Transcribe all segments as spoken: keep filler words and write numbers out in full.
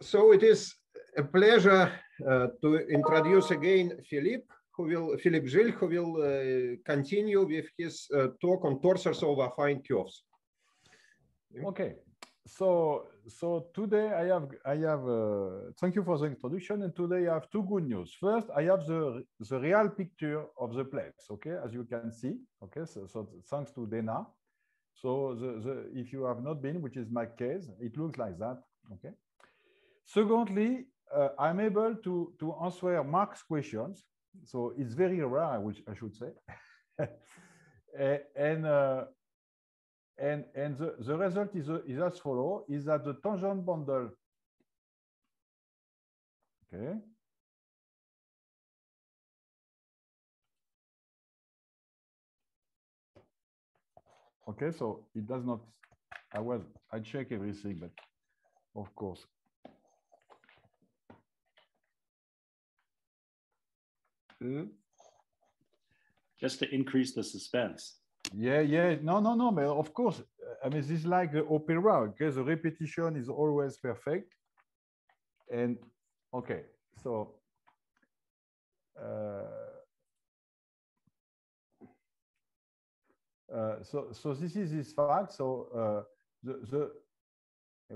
So it is a pleasure uh, to introduce again Philippe, who will, Philippe Gille, who will uh, continue with his uh, talk on torsors of affine curves. Okay, so so today I have I have uh, thank you for the introduction, and today I have two good news. First, I have the the real picture of the plates. Okay, as you can see. Okay, so, so thanks to Dana. So the, the if you have not been, which is my case, it looks like that. Okay. Secondly, uh, I'm able to, to answer Mark's questions. So it's very rare, I, would, I should say. and uh, and, and the, the result is, is as follows, is that the tangent bundle, okay. Okay, so it does not, I was, I check everything, but of course. Mm. Just to increase the suspense. Yeah, yeah. No, no, no. But of course, I mean, this is like the opera. Okay, the repetition is always perfect. And okay, so uh, uh, so so this is this fact. So uh, the the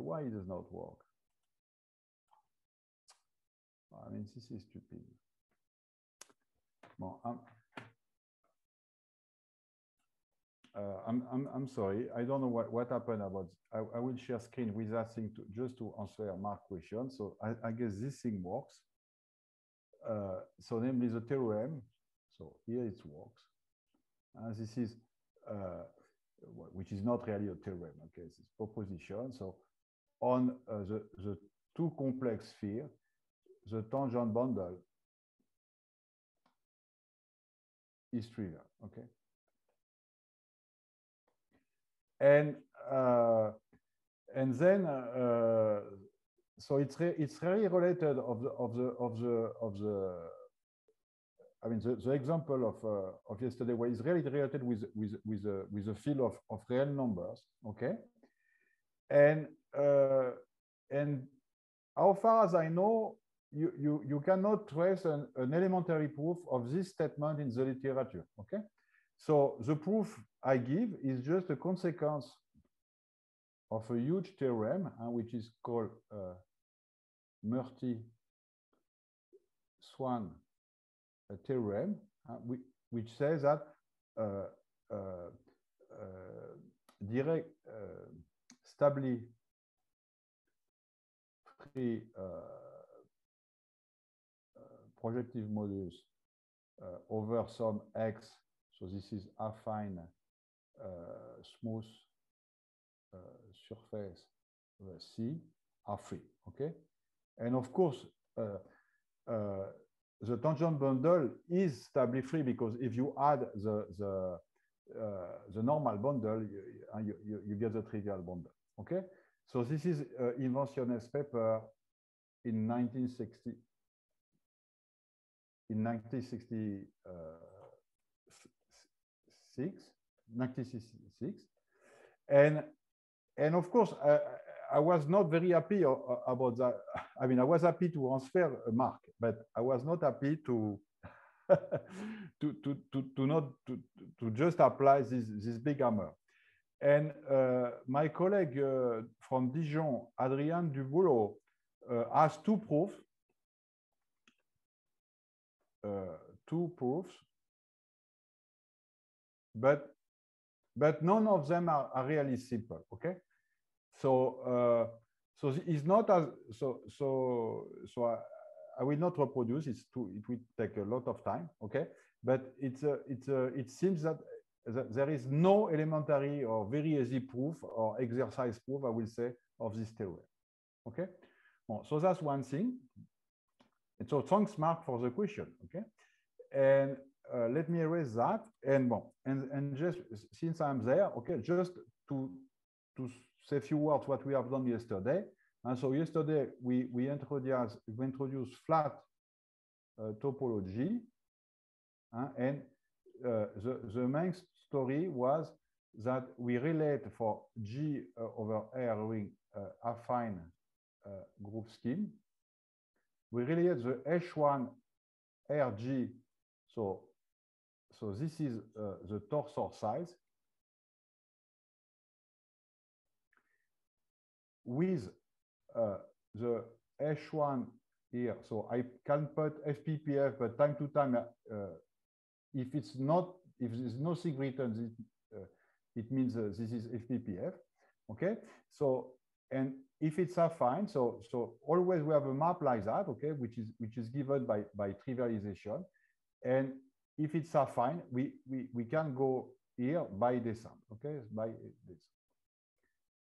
why it does not work. I mean, this is stupid. Well, I'm, uh, I'm, I'm, I'm sorry. I don't know what, what happened about. I, I will share screen with that thing to, just to answer Mark's question. So I, I guess this thing works. Uh, so namely the theorem. So here it works. And this is, uh, which is not really a theorem. Okay, it's proposition. So on uh, the, the two complex sphere, the tangent bundle is trivial, okay. And uh, and then uh, so it's re it's really related of the of the of the of the. I mean the, the example of uh, of yesterday was really related with with with a with a field of of real numbers, okay. And uh, and how far as I know. You, you, you cannot trace an, an elementary proof of this statement in the literature, okay? So the proof I give is just a consequence of a huge theorem, uh, which is called uh, Murthy-Swan theorem, uh, which, which says that uh, uh, uh, direct, uh, stably free uh, projective modulus uh, over some X, so this is affine uh, smooth uh, surface uh, C, are free, okay? And of course, uh, uh, the tangent bundle is stably free because if you add the, the, uh, the normal bundle, you, you, you get the trivial bundle, okay? So this is uh, Inventiones' paper in nineteen sixty. In nineteen sixty-six, and and of course I, I was not very happy about that. I mean, I was happy to transfer a mark, but I was not happy to to, to to to not to to just apply this this big hammer. And uh, my colleague uh, from Dijon, Adrien Duboulot, uh, has two proofs. Uh, two proofs, but but none of them are, are really simple. Okay, so uh, so it's not as so so so. I, I will not reproduce. It's too. It will take a lot of time. Okay, but it's a, it's a, it seems that, that there is no elementary or very easy proof or exercise proof. I will say of this theorem. Okay, well, so that's one thing. And so thanks, Mark, for the question. Okay, and uh, let me erase that. And well, and and just since I'm there, okay, just to to say a few words what we have done yesterday. And so yesterday we we introduced we introduced flat uh, topology, uh, and uh, the the main story was that we relate for G uh, over R ring uh, affine uh, group scheme. We relate the H one R G, so, so this is uh, the torsor size, with uh, the H one here. So I can put F P P F, but time to time, uh, if it's not, if there's nothing written, it, uh, it means uh, this is F P P F. Okay, so, and if it's affine, so so always we have a map like that, okay, which is which is given by by trivialization, and if it's affine, we we we can go here by descent, okay, by this.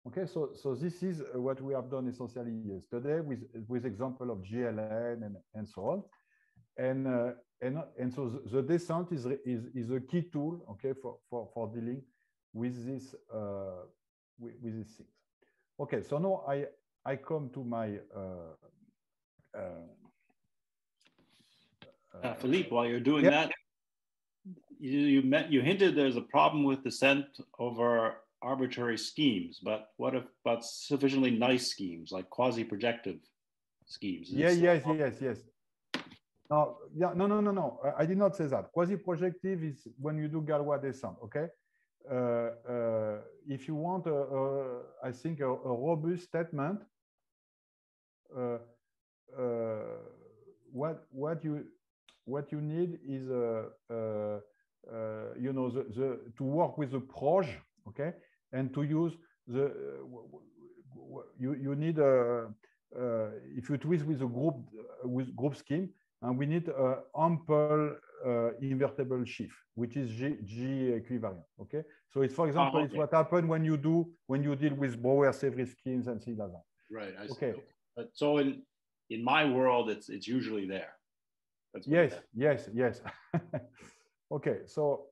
Okay, so so this is what we have done essentially yesterday with with example of G L N and and so on, and uh, and and so the, the descent is is is a key tool, okay, for for for dealing with this uh, with, with these things. Okay, so now I, I come to my... Uh, uh, uh, Philippe, while you're doing yeah. that, you, you, met, you hinted there's a problem with descent over arbitrary schemes, but what if, about sufficiently nice schemes, like quasi-projective schemes? Yeah, yes, yes, yes, yes. No, yeah, no, no, no, no, I, I did not say that. Quasi-projective is when you do Galois descent, okay? Uh, uh, if you want, a, a, I think, a, a robust statement, uh, uh, what what you what you need is a, a, a, you know the, the to work with the proj, okay, and to use the uh, you you need a, a if you twist with a group with group scheme, and we need a ample Uh, invertible shift, which is G, G equivalent. Okay, so it's for example, oh, okay. it's what happens when you do when you deal with Brouwer-Sevry schemes and things like that. Right. I okay. See. But so in in my world, it's it's usually there. That's yes, yes. Yes. Yes. Okay. So.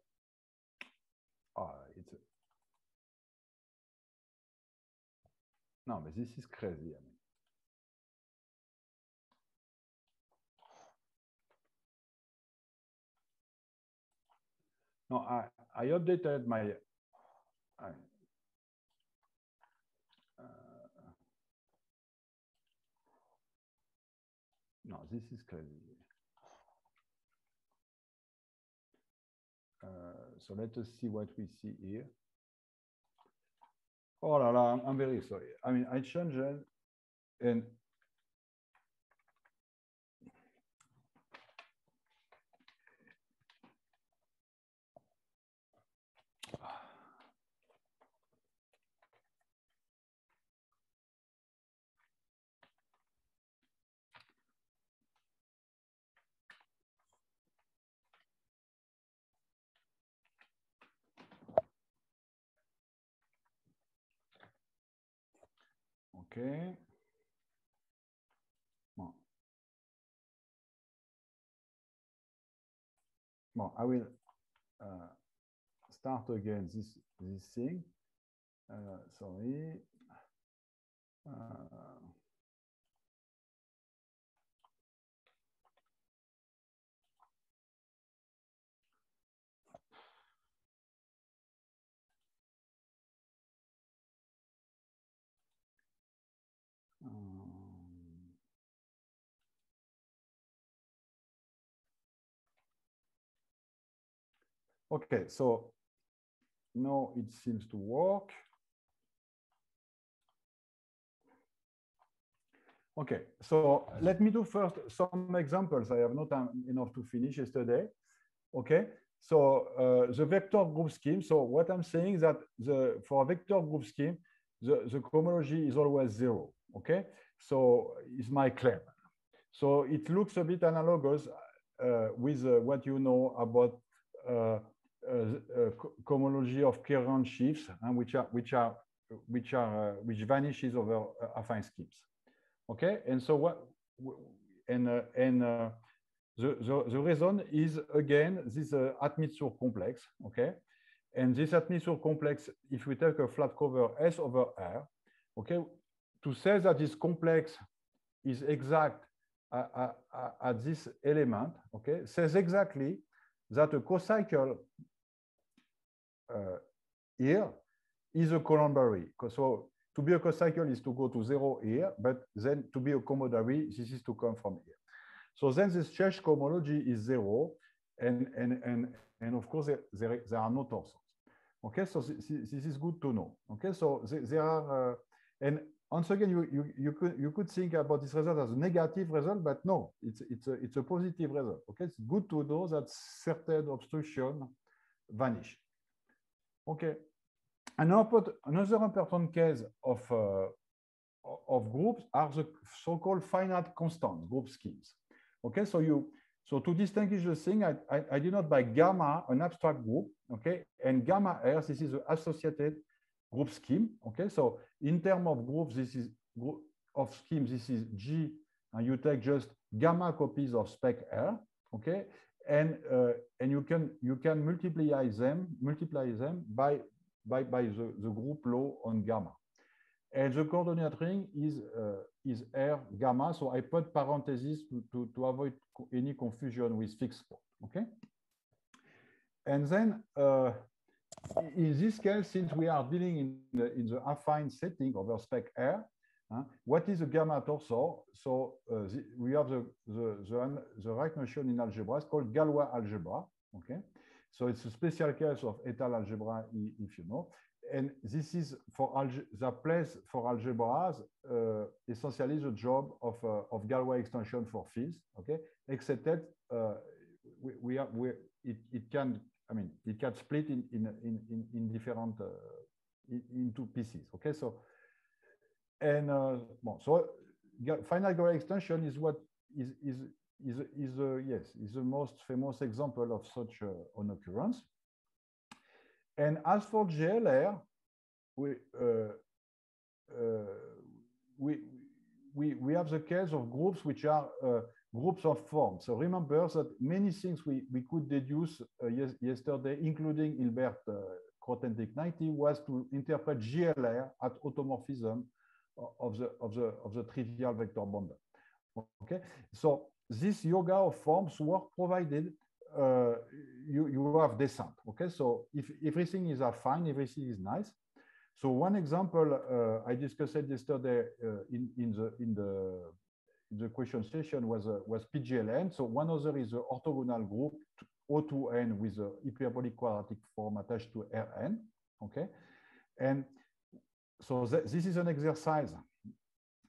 Uh, it's a... No, but this is crazy. I mean. No, I, I updated my. I, uh, no, this is crazy. Uh, so let us see what we see here. Oh la la! I'm, I'm very sorry. I mean, I changed it and. Okay. Bon. Bon, I will uh, start again this this thing. Uh, sorry. Uh, Okay, so now it seems to work. Okay, so let me do first some examples. I have not time enough to finish yesterday. Okay, so uh, the vector group scheme. So what I'm saying is that the for a vector group scheme, the, the cohomology is always zero. Okay, so it's my claim. So it looks a bit analogous uh, with uh, what you know about uh, Uh, uh, cohomology of Kerran shifts, and which are which are which are uh, which vanishes over uh, affine schemes. Okay, and so what? And uh, and uh, the, the the reason is again this uh, Hermite-Sour complex. Okay, and this Hermite-Sour complex, if we take a flat cover S over R, okay, to say that this complex is exact at, at, at this element, okay, says exactly that a cocycle Uh, here is a columbary. So to be a cocycle is to go to zero here, but then to be a commodary, this is to come from here. So then this Czech cohomology is zero, and, and, and, and of course there, there, there are no torsors. Okay, so this, this is good to know. Okay, so there are, uh, and once again, you, you, you, could, you could think about this result as a negative result, but no, it's, it's, a, it's a positive result. Okay, it's good to know that certain obstruction vanish. Okay, another, another important case of, uh, of groups are the so-called finite constant group schemes. Okay, so you, so to distinguish the thing, I, I, I denote by gamma an abstract group, okay, and gamma R, this is the associated group scheme, okay. So in terms of groups, this is group of schemes, this is G, and you take just gamma copies of spec R, okay, and uh, and you can you can multiply them multiply them by by by the, the group law on gamma, and the coordinate ring is uh, is R gamma. So I put parentheses to, to, to avoid any confusion with fixed point, okay? And then uh, in this case, since we are dealing in the, in the affine setting over spec R, uh, what is a gamma torsor? So uh, the, we have the, the, the, the right notion in algebra, it's called Galois algebra, okay? So it's a special case of étale algebra, if you know. And this is for the place for algebras, uh, essentially the job of, uh, of Galois extension for fields, okay? Except that uh, we, we are, we, it, it can, I mean, it can split in, in, in, in different, uh, in, into pieces, okay? So, and uh, well, so finite Galois extension is what is, is, is, is, is uh, yes, is the most famous example of such uh, an occurrence. And as for G L R, we, uh, uh, we, we, we have the case of groups which are uh, groups of forms. So remember that many things we, we could deduce uh, yes, yesterday, including Hilbert uh, Grothendieck ninety, was to interpret G L R at automorphism of the, of the, of the trivial vector bundle. Okay, so this yoga of forms were provided. Uh, you, you have descent, okay? So if everything is affine, everything is nice. So one example uh, I discussed yesterday uh, in, in, the, in, the, in the question session was, uh, was P G L N. So one other is the orthogonal group O two N with the hyperbolic quadratic form attached to R N, okay? And so th this is an exercise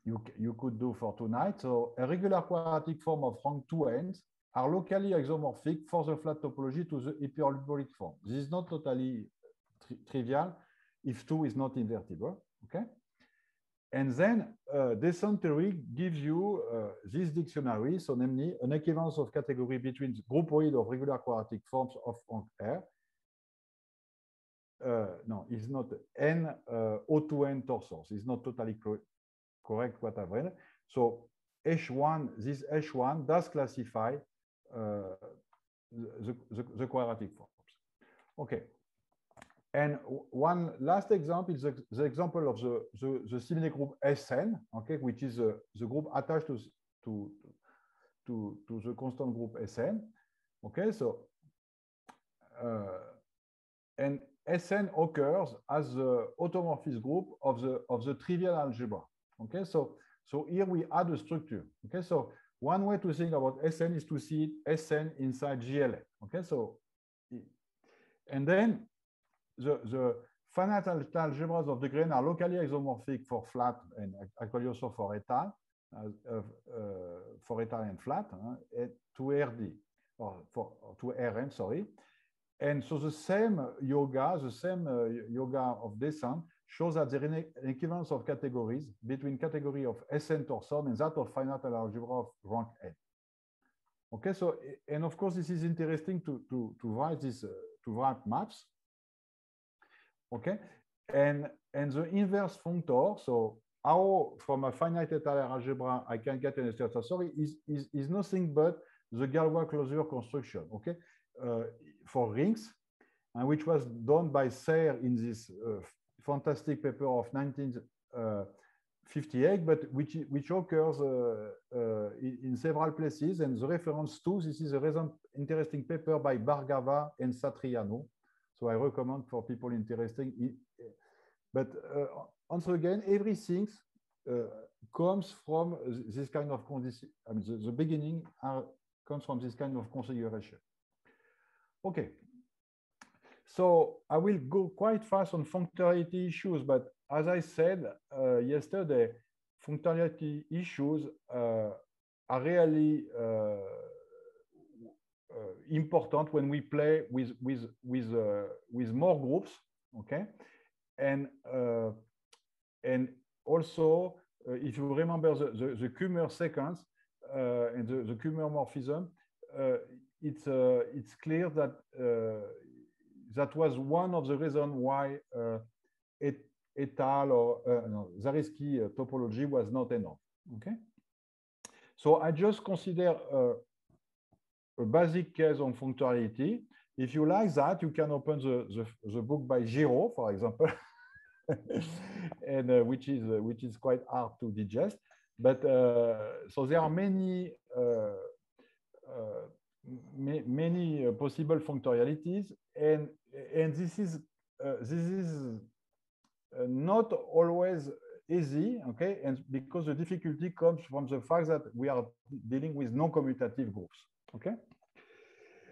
you, you could do for tonight. So a regular quadratic form of rank two N's are locally isomorphic for the flat topology to the hyperbolic form. This is not totally tri trivial if two is not invertible, okay? And then uh, descent theory gives you uh, this dictionary, so namely an equivalence of category between the groupoid of regular quadratic forms of R, uh, no, it's not N, uh, O two N torsors, it's not totally co correct what I've read. So H one, this H one does classify Uh, the, the, the quadratic forms. Okay, and one last example is the, the example of the, the, the similar group S N, okay, which is uh, the group attached to, to, to, to the constant group S N. Okay, so, uh, and S N occurs as the automorphist group of the, of the trivial algebra. Okay, so, so here we add a structure. Okay, so one way to think about S N is to see it S N inside G L N. Okay, so, and then the, the finite algebras of the grain are locally isomorphic for flat and actually also for étale, uh, uh, for étale and flat, uh, to R D, or, for, or to R N, sorry. And so the same yoga, the same uh, yoga of descent shows that there is an equivalence of categories between category of S N torsor and that of finite algebra of rank N. Okay, so, and of course, this is interesting to, to, to write this, uh, to write maps. Okay, and, and the inverse functor, so how from a finite étale algebra I can get an S N torsor is, is, is nothing but the Galois closure construction, okay, uh, for rings, and which was done by Serre in this uh, fantastic paper of nineteen fifty-eight, but which, which occurs uh, uh, in, in several places. And the reference to this is a recent interesting paper by Bhargava and Satriano. So I recommend for people interested in, But uh, once again, everything uh, comes from this kind of condition. I mean, the, the beginning are, comes from this kind of configuration. Okay. So I will go quite fast on functoriality issues, but as I said uh, yesterday, functoriality issues uh, are really uh, uh, important when we play with with with uh, with more groups. Okay, and uh, and also uh, if you remember the the, the Kummer sequence uh, and the, the Kummer morphism, uh, it's uh, it's clear that uh, that was one of the reasons why uh, it. et al. Or uh, no, Zariski uh, topology was not enough. Okay, so I just consider uh, a basic case on functoriality. If you like that, you can open the the, the book by Giraud, for example, and uh, which is uh, which is quite hard to digest. But uh, so there are many uh, uh, ma many uh, possible functorialities, and and this is uh, this is Uh, not always easy, okay, and because the difficulty comes from the fact that we are dealing with non-commutative groups, okay.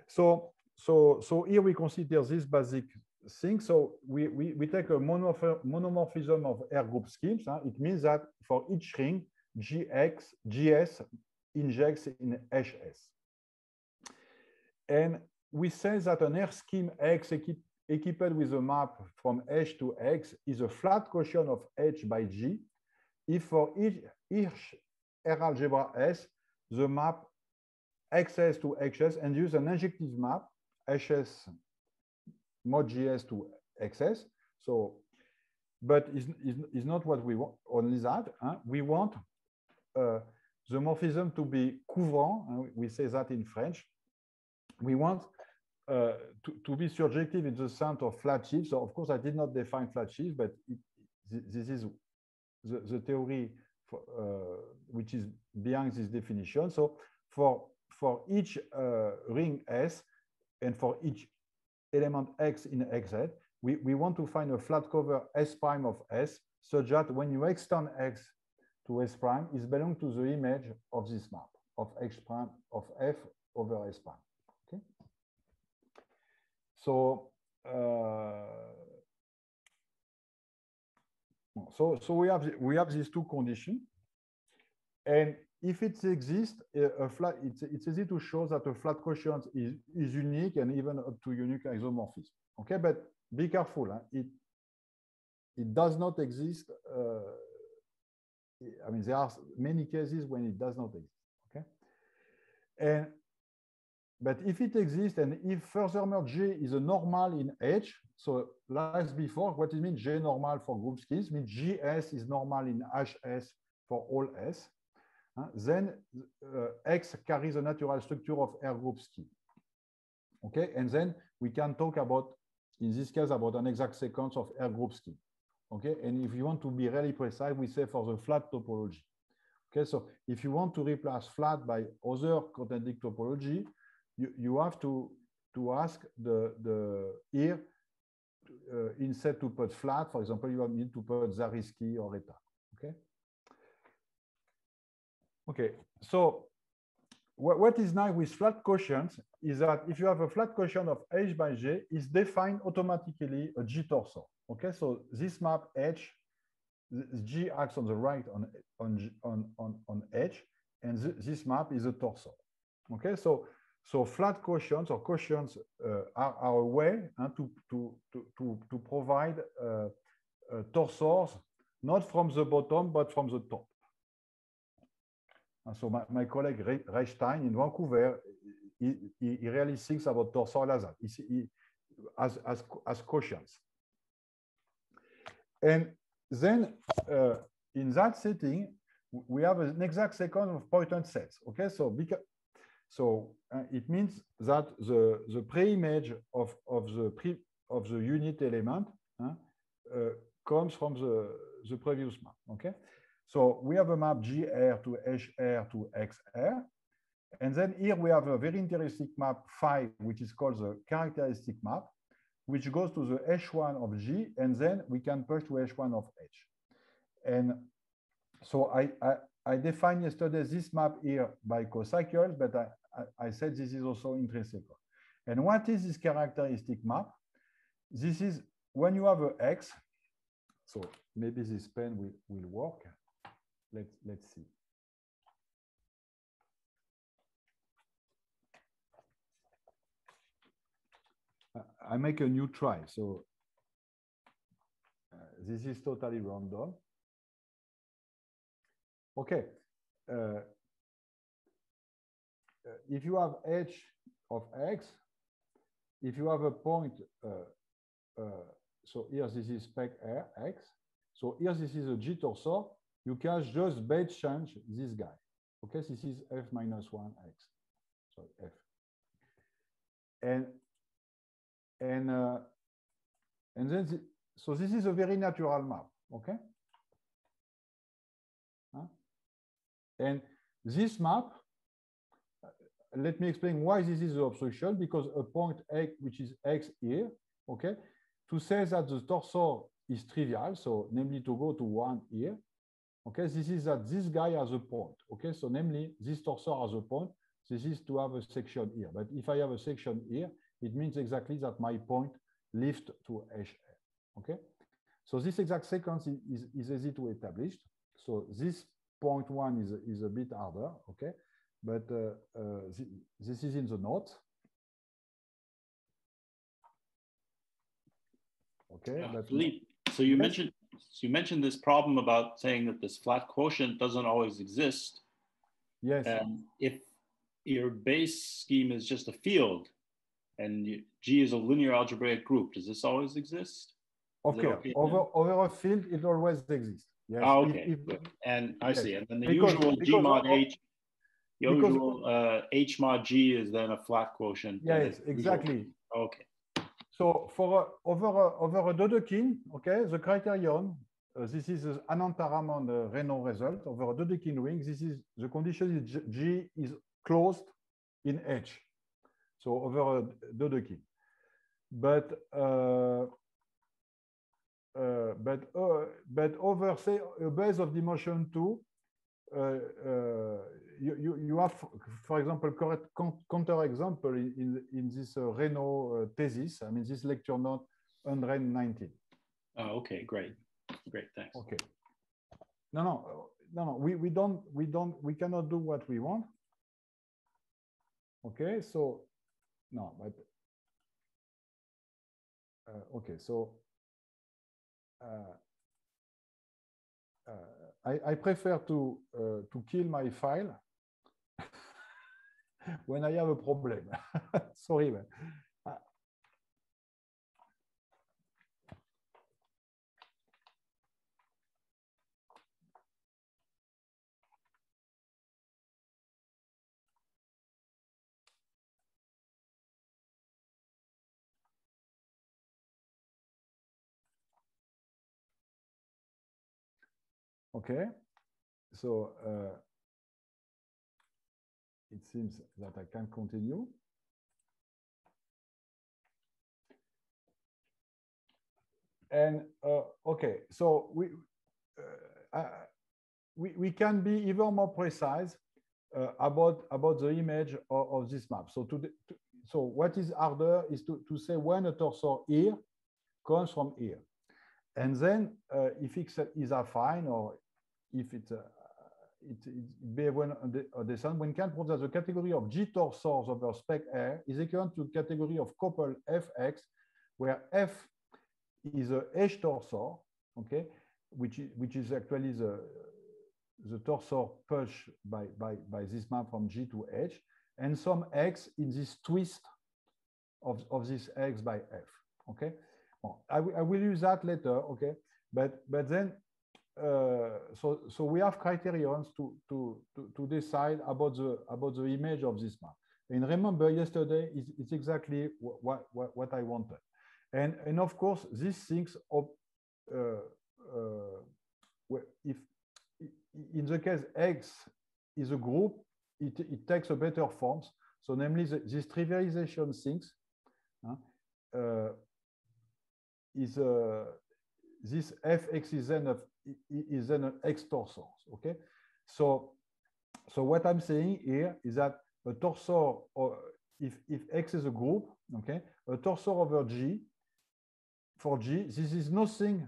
So, so, so here we consider this basic thing. So we we, we take a monomorphism of R group schemes. Huh? It means that for each ring, G X G S injects in H S, and we say that an R scheme X equipped equipped with a map from H to X is a flat quotient of H by G if for each, each R algebra S, the map X S to H S and use an injective map H S mod G S to X S. So, but it's, it's not what we want, only that. Huh? We want uh, the morphism to be couvrant, and we say that in French. We want Uh, to, to be surjective in the sense of flat sheaves. So, of course, I did not define flat sheaves, but it, this is the, the theory for, uh, which is behind this definition. So, for for each uh, ring S and for each element X in X Z, we, we want to find a flat cover S prime of S, such that when you extend X to S prime, it belongs to the image of this map of X prime of F over S prime. So, uh, so, so we have we have these two conditions, and if it exists, a flat, it's, it's easy to show that a flat quotient is, is unique and even up to unique isomorphism. Okay, but be careful. Huh? It it does not exist. Uh, I mean, there are many cases when it does not exist. Okay, and. But if it exists and if furthermore G is a normal in H, so like before, what it means G normal for group schemes means G S is normal in H S for all S, uh, then uh, X carries the natural structure of R group scheme. Okay, and then we can talk about, in this case, about an exact sequence of R group scheme. Okay, and if you want to be really precise, we say for the flat topology. Okay, so if you want to replace flat by other contending topology, You, you have to, to ask the, the here, uh, instead to put flat, for example, you need to put Zariski or eta, okay? Okay, so what, what is nice with flat quotients is that if you have a flat quotient of H by G, it's defined automatically a G torsor, okay? So this map H, G acts on the right on, on, on, on, on H, and th this map is a torsor, okay? So So flat quotients or quotients uh, are, are a way uh, to, to, to, to provide uh, uh, torsors, not from the bottom, but from the top. And so my, my colleague Reichstein in Vancouver, he, he, he really thinks about torsor like that, he, he, as, as, as quotients. And then uh, in that setting, we have an exact sequence of Poisson sets, okay? So because So uh, it means that the, the pre-image of, of, the pre of the unit element uh, uh, comes from the, the previous map, okay? So we have a map G R to H R to X R. And then here we have a very interesting map phi, which is called the characteristic map. which goes to the H one of G, and then we can push to H one of H. And so I, I, I defined yesterday this map here by cocycles, but I, I, I said this is also intrinsical. And what is this characteristic map? This is when you have an X, so maybe this pen will, will work. Let's, let's see. I make a new try, so uh, this is totally random. Okay, uh, if you have h of x, if you have a point, uh, uh, so here this is spec x, so here this is a G torsor, you can just base change this guy. Okay, this is f minus one x, sorry, f. And And, uh, and then, the, so this is a very natural map, okay? Huh? And this map, let me explain why this is the obstruction, because a point X, which is X here, okay? To say that the torsor is trivial, so namely to go to one here, okay? This is that this guy has a point, okay? So namely, this torsor has a point, this is to have a section here. But if I have a section here, it means exactly that my point lifts to H. Okay, so this exact sequence is, is, is easy to establish. So this point one is, is a bit harder. Okay, but uh, uh, th this is in the notes. Okay, uh, but Philippe, so you yes. mentioned so you mentioned this problem about saying that this flat quotient doesn't always exist. Yes, and if your base scheme is just a field, and G is a linear algebraic group, does this always exist? Okay, okay over, over a field, it always exists. Yes. Oh, okay, if, if, and I yes. see. And then the because, usual because G mod H, the usual uh, H mod G is then a flat quotient. Yes, exactly. Usual. Okay. So for a, over a, over a Dedekind, okay, the criterion, uh, this is an antaramon uh, Renault result over a Dedekind ring. This is the condition is G, G is closed in H. So over a Dedekind, but uh, uh, but uh, but over say a base of dimension two, uh, uh, you, you you have for example correct counterexample in, in in this uh, Renault uh, thesis. I mean this lecture note one nineteen. Oh, okay, great, great, thanks. Okay, no, no, no, no. We we don't we don't we cannot do what we want. Okay, so. No, but uh, okay. So uh, uh, I, I prefer to uh, to kill my file when I have a problem. Sorry, man. Okay, so uh, it seems that I can continue. And uh, okay, so we, uh, uh, we we can be even more precise uh, about about the image of, of this map. So to, the, to so what is harder is to to say when a torsor here comes from here, and then uh, if it is affine or if it's a, it, it be when a descent, one can prove that the category of G torsors over spec R is equivalent to category of couple F X, where F is a H torsor, okay, which is, which is actually the the torsor pushed by, by by this map from G to H, and some X in this twist of of this X by F, okay. Well, I, I will use that later, okay, but but then. Uh, so, so we have criterions to, to, to, to decide about the, about the image of this map. And remember yesterday, it's, it's exactly what, what, what I wanted. And, and of course, these things, of, uh, uh, if in the case X is a group, it, it takes a better forms. So namely, the, these trivialization things, uh, uh, is a, this fx is then of is then an x torsor. Okay, so so what I'm saying here is that a torsor, or if if x is a group, okay, a torsor over G, for G, this is nothing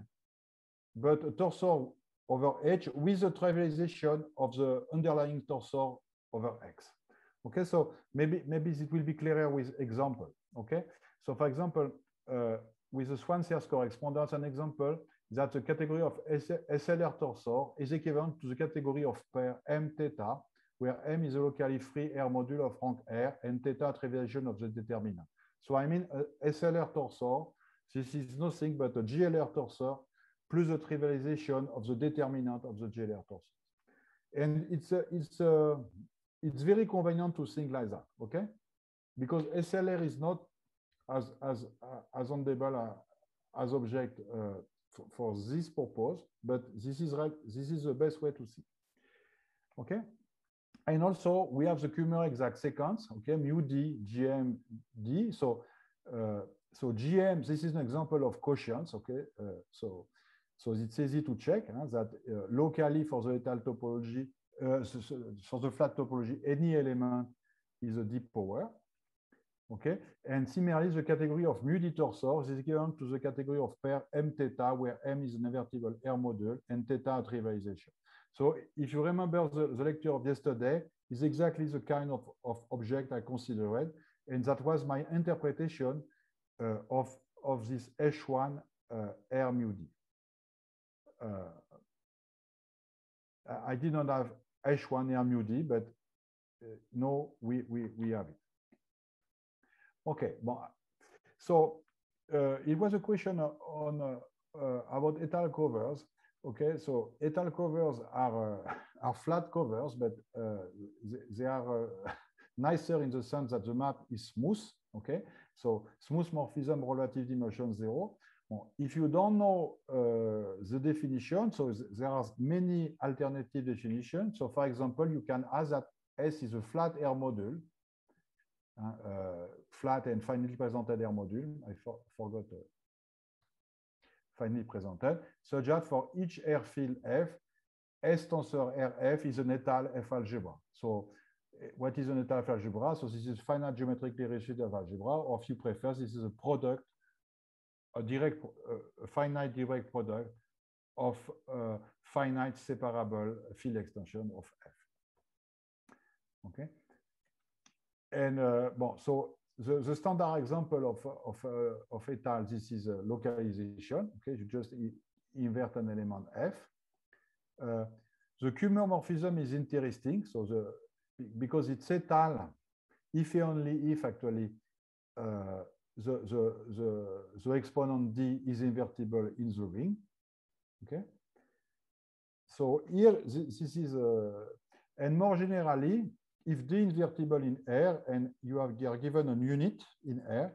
but a torsor over H with a trivialization of the underlying torsor over X. Okay, so maybe maybe it will be clearer with example. Okay, so for example, uh, with the Swan-Serre correspondence, an example that the category of S L R torsor is equivalent to the category of pair M theta, where M is a locally free R module of rank R and theta trivialization of the determinant. So I mean a S L R torsor, this is nothing but a G L R torsor plus the trivialization of the determinant of the G L R torsor. And it's a, it's a, it's very convenient to think like that, okay? Because S L R is not as as as handable as object uh, for, for this purpose, but this is right. This is the best way to see. Okay, and also we have the Kummer exact sequence. Okay, mu d gm d. So uh, so G M. This is an example of quotients. Okay, uh, so so it's easy to check huh, that uh, locally for the etal topology, uh, for the flat topology, any element is a deep power. Okay, and similarly, the category of mu d torsors is given to the category of pair M theta, where M is an invertible R module and theta a trivialization. So, if you remember the, the lecture of yesterday, is exactly the kind of, of object I considered, and that was my interpretation uh, of of this H one uh, R mu d. Uh, I did not have H one R mu d, but uh, no, we we we have it. Okay, bon. So uh, it was a question on uh, uh, about etal covers. Okay, so etal covers are uh, are flat covers, but uh, they, they are uh, nicer in the sense that the map is smooth. Okay, so smooth morphism, relative dimension zero. Well, if you don't know uh, the definition, so th there are many alternative definitions. So for example, you can add that S is a flat R module. Uh, flat and finitely presented R module. I for, forgot uh, finitely presented. So that for each R field F, S tensor R F is an etal F algebra. So what is an etal F algebra? So this is finite geometrically reducible algebra, or if you prefer, this is a product, a direct, uh, a finite direct product of uh, finite separable field extension of F. Okay. And uh, bon, so the, the standard example of of uh, of etal, this is a localization. Okay, you just invert an element F. Uh, the Kummer morphism is interesting, so the because it's etal, if and only if actually uh, the, the the the exponent d is invertible in the ring. Okay, so here this, this is a, and more generally, if D invertible in R and you have you are given an unit in R,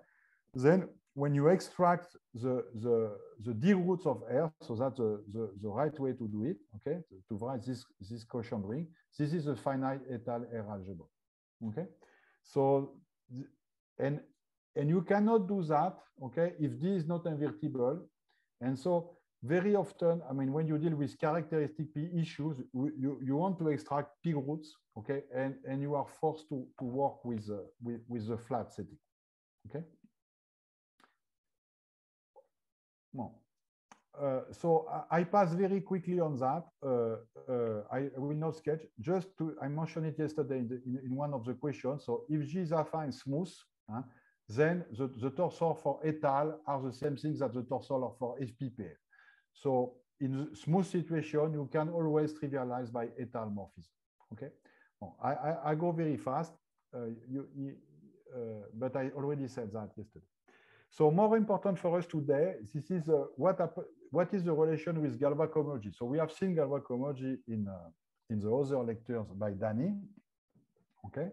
then when you extract the the, the D roots of R, so that's the, the, the right way to do it, okay, to, to write this this quotient ring, this is a finite etal R algebra. Okay. So and and you cannot do that, okay, if D is not invertible. And so very often, I mean, when you deal with characteristic P issues, you, you want to extract P roots, okay, and, and you are forced to, to work with, uh, with, with the flat setting, okay? Well, uh, so I, I pass very quickly on that. Uh, uh, I will not sketch, just to, I mentioned it yesterday in, the, in, in one of the questions. So if G is affine smooth, huh, then the, the torsor for etal are the same things as the torsor for F P P L. So in the smooth situation, you can always trivialize by etal morphism. Okay, well, I, I, I go very fast, uh, you, you, uh, but I already said that yesterday. So more important for us today, this is uh, what what is the relation with Galois cohomology. So we have seen Galois cohomology in uh, in the other lectures by Danny. Okay,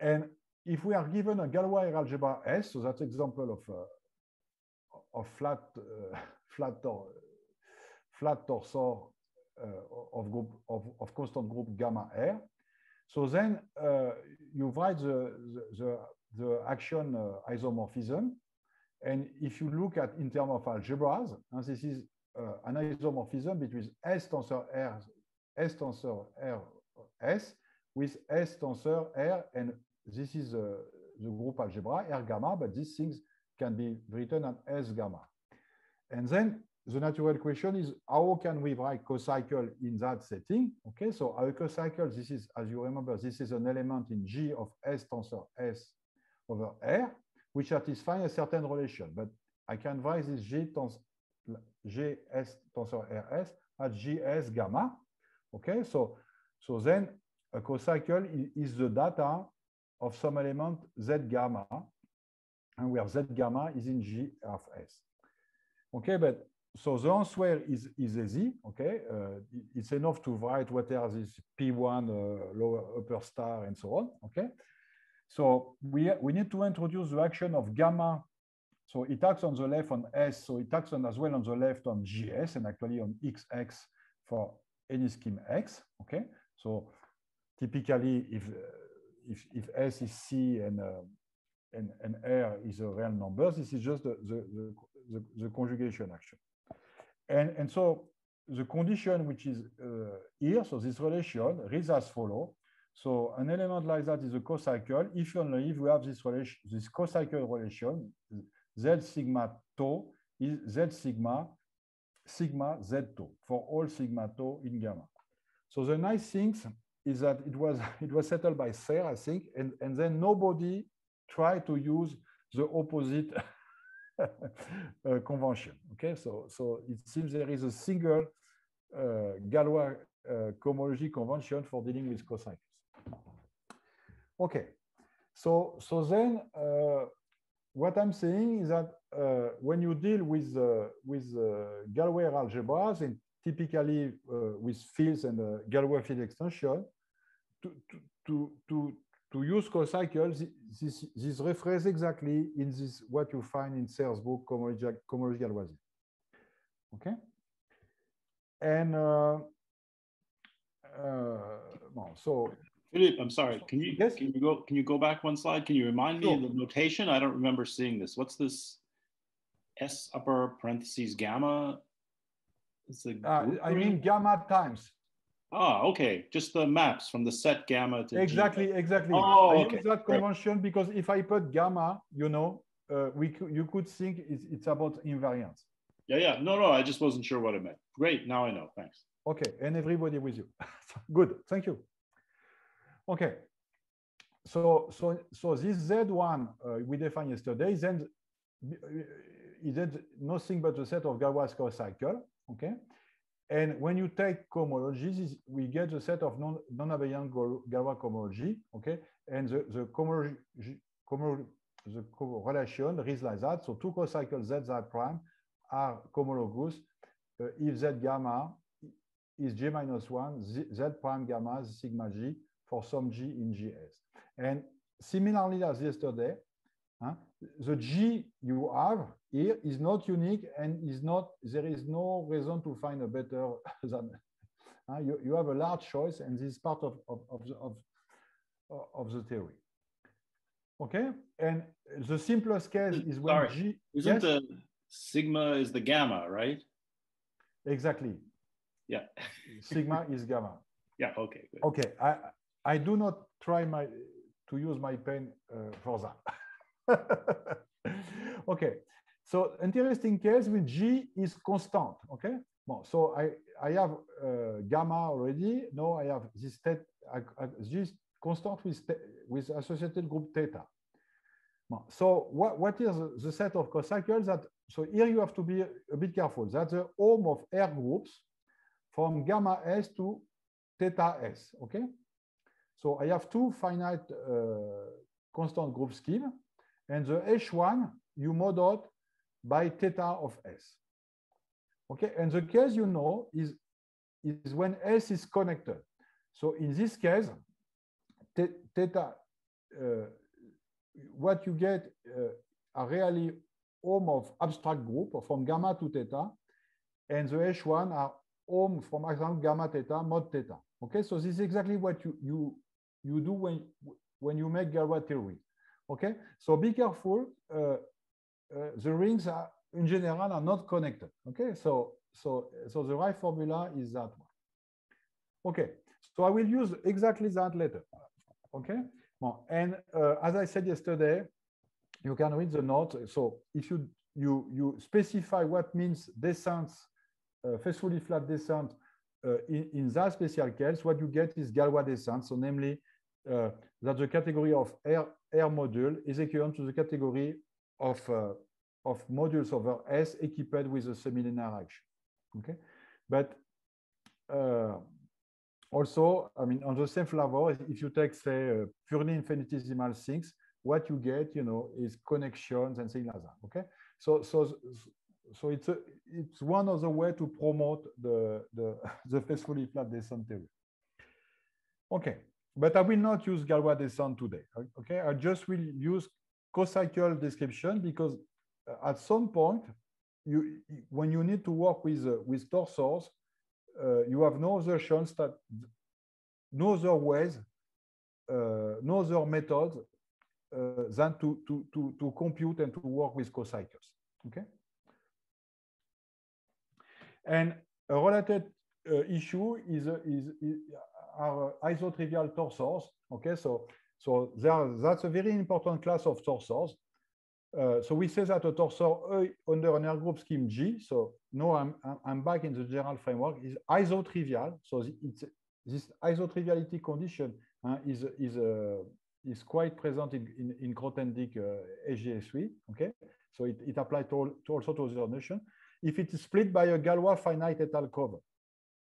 and if we are given a Galois R algebra S, so that's example of uh, of flat uh, flat or flat torsor uh, of group of, of constant group gamma R. So then uh, you write the the, the, the action uh, isomorphism, And if you look at in terms of algebras, and this is uh, an isomorphism between S tensor R, S tensor R S with S tensor R, and this is uh, the group algebra R gamma, but these things can be written as S gamma. And then the natural question is, how can we write cocycle in that setting? Okay, so our cocycle, this is, as you remember, this is an element in G of S tensor S over R, which satisfies a certain relation. But I can write this G tens G S tensor R S at G S gamma. Okay, so so then a cocycle is the data of some element Z gamma, and where Z gamma is in G of S. Okay, but so the answer is, is easy. Okay, uh, it's enough to write what are these P one, uh, lower upper star, and so on. Okay, so we, we need to introduce the action of gamma. So it acts on the left on S, so it acts on as well on the left on G S, and actually on X X for any scheme X. Okay, so typically if, if, if S is C and, uh, and, and R is a real number, this is just the, the, the The, the conjugation action. And, and so the condition which is uh, here, so this relation reads as follows. So an element like that is a cocycle if only if we have this relation, this cocycle relation, Z sigma tau is Z sigma sigma Z tau for all sigma tau in gamma. So the nice thing is that it was it was settled by Serre, I think, and, and then nobody tried to use the opposite uh, convention. Okay, so so it seems there is a single uh, Galois uh, cohomology convention for dealing with cocycles. Okay, so so then uh, what I'm saying is that uh, when you deal with uh, with uh, Galois algebras, and typically uh, with fields and uh, Galois field extension, to to to, to To use cocycles, this, this refers exactly in this what you find in Serre's book, Cohomologie Galoise. Okay, and uh, uh, well, so Philippe, I'm sorry. Can you yes? can you go can you go back one slide? Can you remind me sure. of the notation? I don't remember seeing this. What's this? S upper parentheses gamma. Is the uh, I mean gamma times. Ah, okay. Just the maps from the set gamma to exactly, G. exactly. Oh, I okay. use that convention right. because if I put gamma, you know, uh, we you could think it's, it's about invariance. Yeah, yeah. No, no. I just wasn't sure what it meant. Great. Now I know. Thanks. Okay, and everybody with you. Good. Thank you. Okay. So, so, so this Z one uh, we defined yesterday. Then, it is nothing but the set of Galois cocycle. Okay. And when you take cohomologies, we get the set of non, non-abelian Galois cohomology, okay? And the, the cohomology, the correlation reads like that. So two cocycles Z, Z prime are cohomologous uh, if Z gamma is G minus one, Z, Z prime gamma is sigma G for some G in G S. And similarly as yesterday, huh, the G you have here is not unique and is not, there is no reason to find a better than, uh, you, you have a large choice, and this is part of, of, of, the, of, of the theory. Okay, and the simplest case is when Sorry. G- Isn't yes? the sigma is the gamma, right? Exactly. Yeah. Sigma is gamma. Yeah, okay. Good. Okay, I, I do not try my, to use my pen uh, for that. Okay. So interesting case when G is constant, okay? Well, so I, I have uh, gamma already. Now I have this theta, uh, uh, G is constant with, with associated group theta. Well, so what, what is the set of cocycles that, so here you have to be a bit careful. That's the home of R groups from gamma S to theta S, okay? So I have two finite uh, constant group scheme, and the H one you mod out by theta of S. Okay, and the case you know is, is when S is connected. So in this case, theta, uh, what you get uh, are really home of abstract group from gamma to theta, and the H one are home from example gamma theta mod theta. Okay, so this is exactly what you, you, you do when, when you make Galois theory. Okay, so be careful. Uh, uh, the rings are in general are not connected. Okay, so so so the right formula is that one. Okay, so I will use exactly that later. Okay, well, and uh, as I said yesterday, you can read the note. So if you you you specify what means descent, uh, faithfully flat descent uh, in, in that special case, what you get is Galois descent. So namely, uh, that the category of R R module is equivalent to the category of uh, of modules over S equipped with a semilinear action. Okay, but uh, also, I mean, on the same level, if you take, say, uh, purely infinitesimal things, what you get, you know, is connections and things like that. Okay, so so so it's a, it's one of the way to promote the the the faithfully flat descent theory. Okay, but I will not use Galois descent today. Okay, I just will use cocycle description because at some point, you when you need to work with uh, with torsors, uh, you have no other chance that no other ways, uh, no other methods uh, than to to to to compute and to work with cocycles. Okay. And a related uh, issue is uh, is, is are isotrivial torsors. Okay, so so there are, that's a very important class of torsors. Uh, so we say that a torsor E under an air group scheme G, so no, I'm, I'm back in the general framework, is isotrivial. So it's, this isotriviality condition uh, is, is, uh, is quite present in, in, in Grothendieck uh, S G S three, okay? So it, it applies to, to also to the notion. If it is split by a Galois finite etal cover,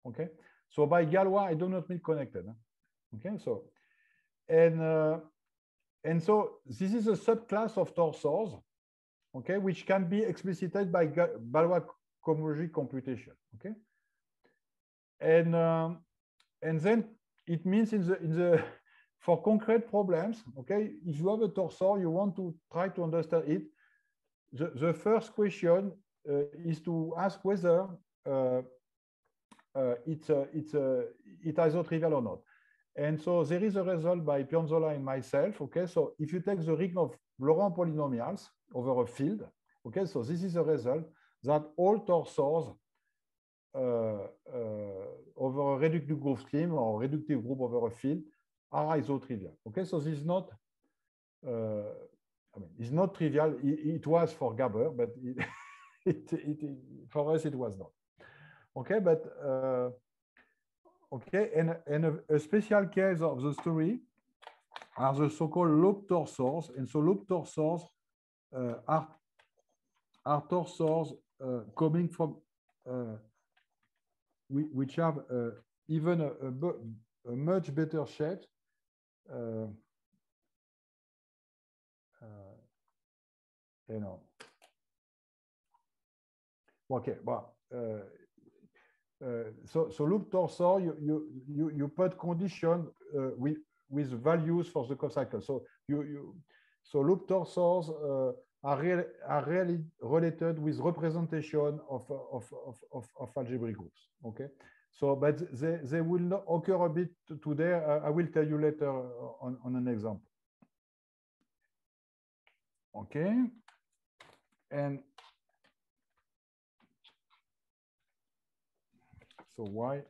okay? So by Galois, I do not mean connected, huh? Okay? So, and... Uh, And so this is a subclass of torsors, okay, which can be explicited by Galois cohomology computation, okay. And um, and then it means in the in the for concrete problems, okay, if you have a torsor, you want to try to understand it. The the first question uh, is to ask whether uh, uh, it's a, it's a, it isotrivial or not. And so there is a result by Pionzola and myself. Okay, so if you take the ring of Laurent polynomials over a field, okay, so this is a result that all torsors uh, uh, over a reductive group scheme or reductive group over a field are isotrivial. Okay, so this is not, uh, I mean, it's not trivial. It, it was for Gaber, but it, it, it, it, for us it was not. Okay, but. Uh, Okay, and, and a, a special case of the story are the so-called loop torsors. And so loop torsors uh, are, are torsors uh, coming from, uh, we, which have uh, even a, a, a much better shape. Uh, uh, you know. Okay, well. Uh, Uh, so, so loop torsor, you, you, you, you put condition uh, with, with values for the cocycle. So, you, you, so loop torsors uh, are, real, are really related with representation of, of, of, of, of algebraic groups. Okay. So, but they, they will not occur a bit today. I, I will tell you later on, on an example. Okay. And so why?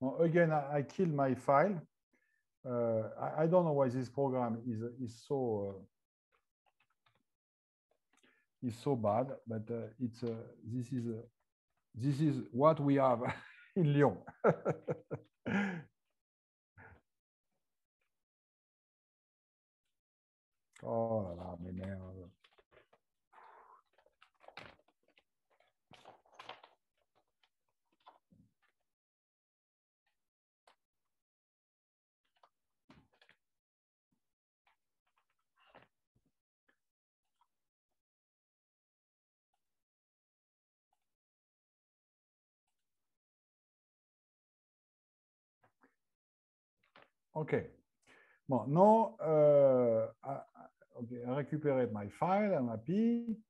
Well, again, I, I killed my file. Uh, I, I don't know why this program is is so uh, is so bad, but uh, it's uh, this is uh, this is what we have. In Lyon. Oh là là, mais merde. Okay. Bon, now, uh, I, okay, I récupérais my file, I'm happy.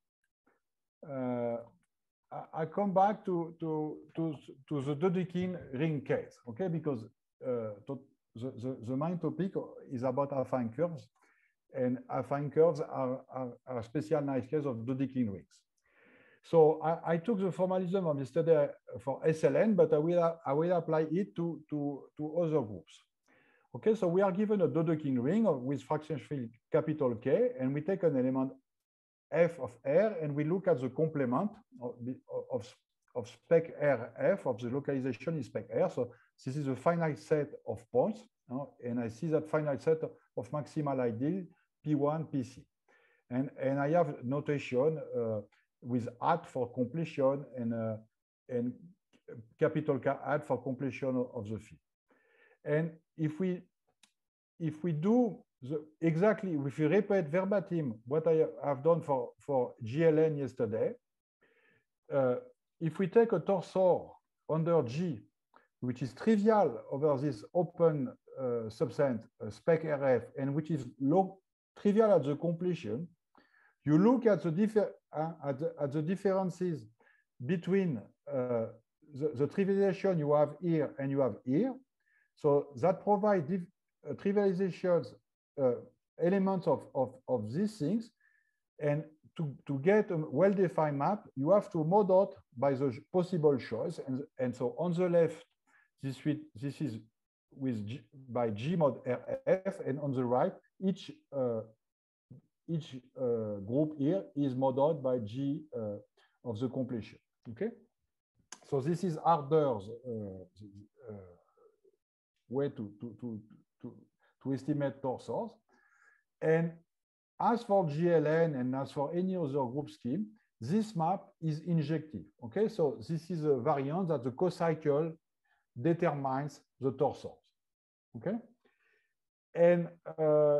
uh, I come back to to to to the Dedekind ring case, okay? Because uh, to, the, the the main topic is about affine curves, and affine curves are are, are special nice case of Dedekind rings. So I, I took the formalism of yesterday for S L N, but I will I will apply it to to to other groups. Okay, so we are given a Dedekind ring with fraction field capital K, and we take an element F of R, and we look at the complement of, of, of spec R F of the localization in spec R. So this is a finite set of points, and I see that finite set of maximal ideal P one, P C. And, and I have notation uh, with at for completion and, uh, and capital K at for completion of the field. And if we, if we do the, exactly, if we repeat verbatim what I have done for, for G L N yesterday, uh, if we take a torsor under G, which is trivial over this open uh, subset uh, spec R F, and which is low, trivial at the completion, you look at the, differ, uh, at the, at the differences between uh, the, the trivialization you have here and you have here. So that provides uh, trivializations, uh, elements of, of, of these things. And to, to get a well-defined map, you have to model by the possible choice. And, and so on the left, this, this is with G, by G mod R F, and on the right, each, uh, each uh, group here is modeled by G uh, of the completion, okay? So this is Arder's uh, uh, way to, to, to, to, to estimate torsors. And as for G L N and as for any other group scheme, this map is injective. Okay, so this is a variant that the cocycle determines the torsors. Okay, and uh,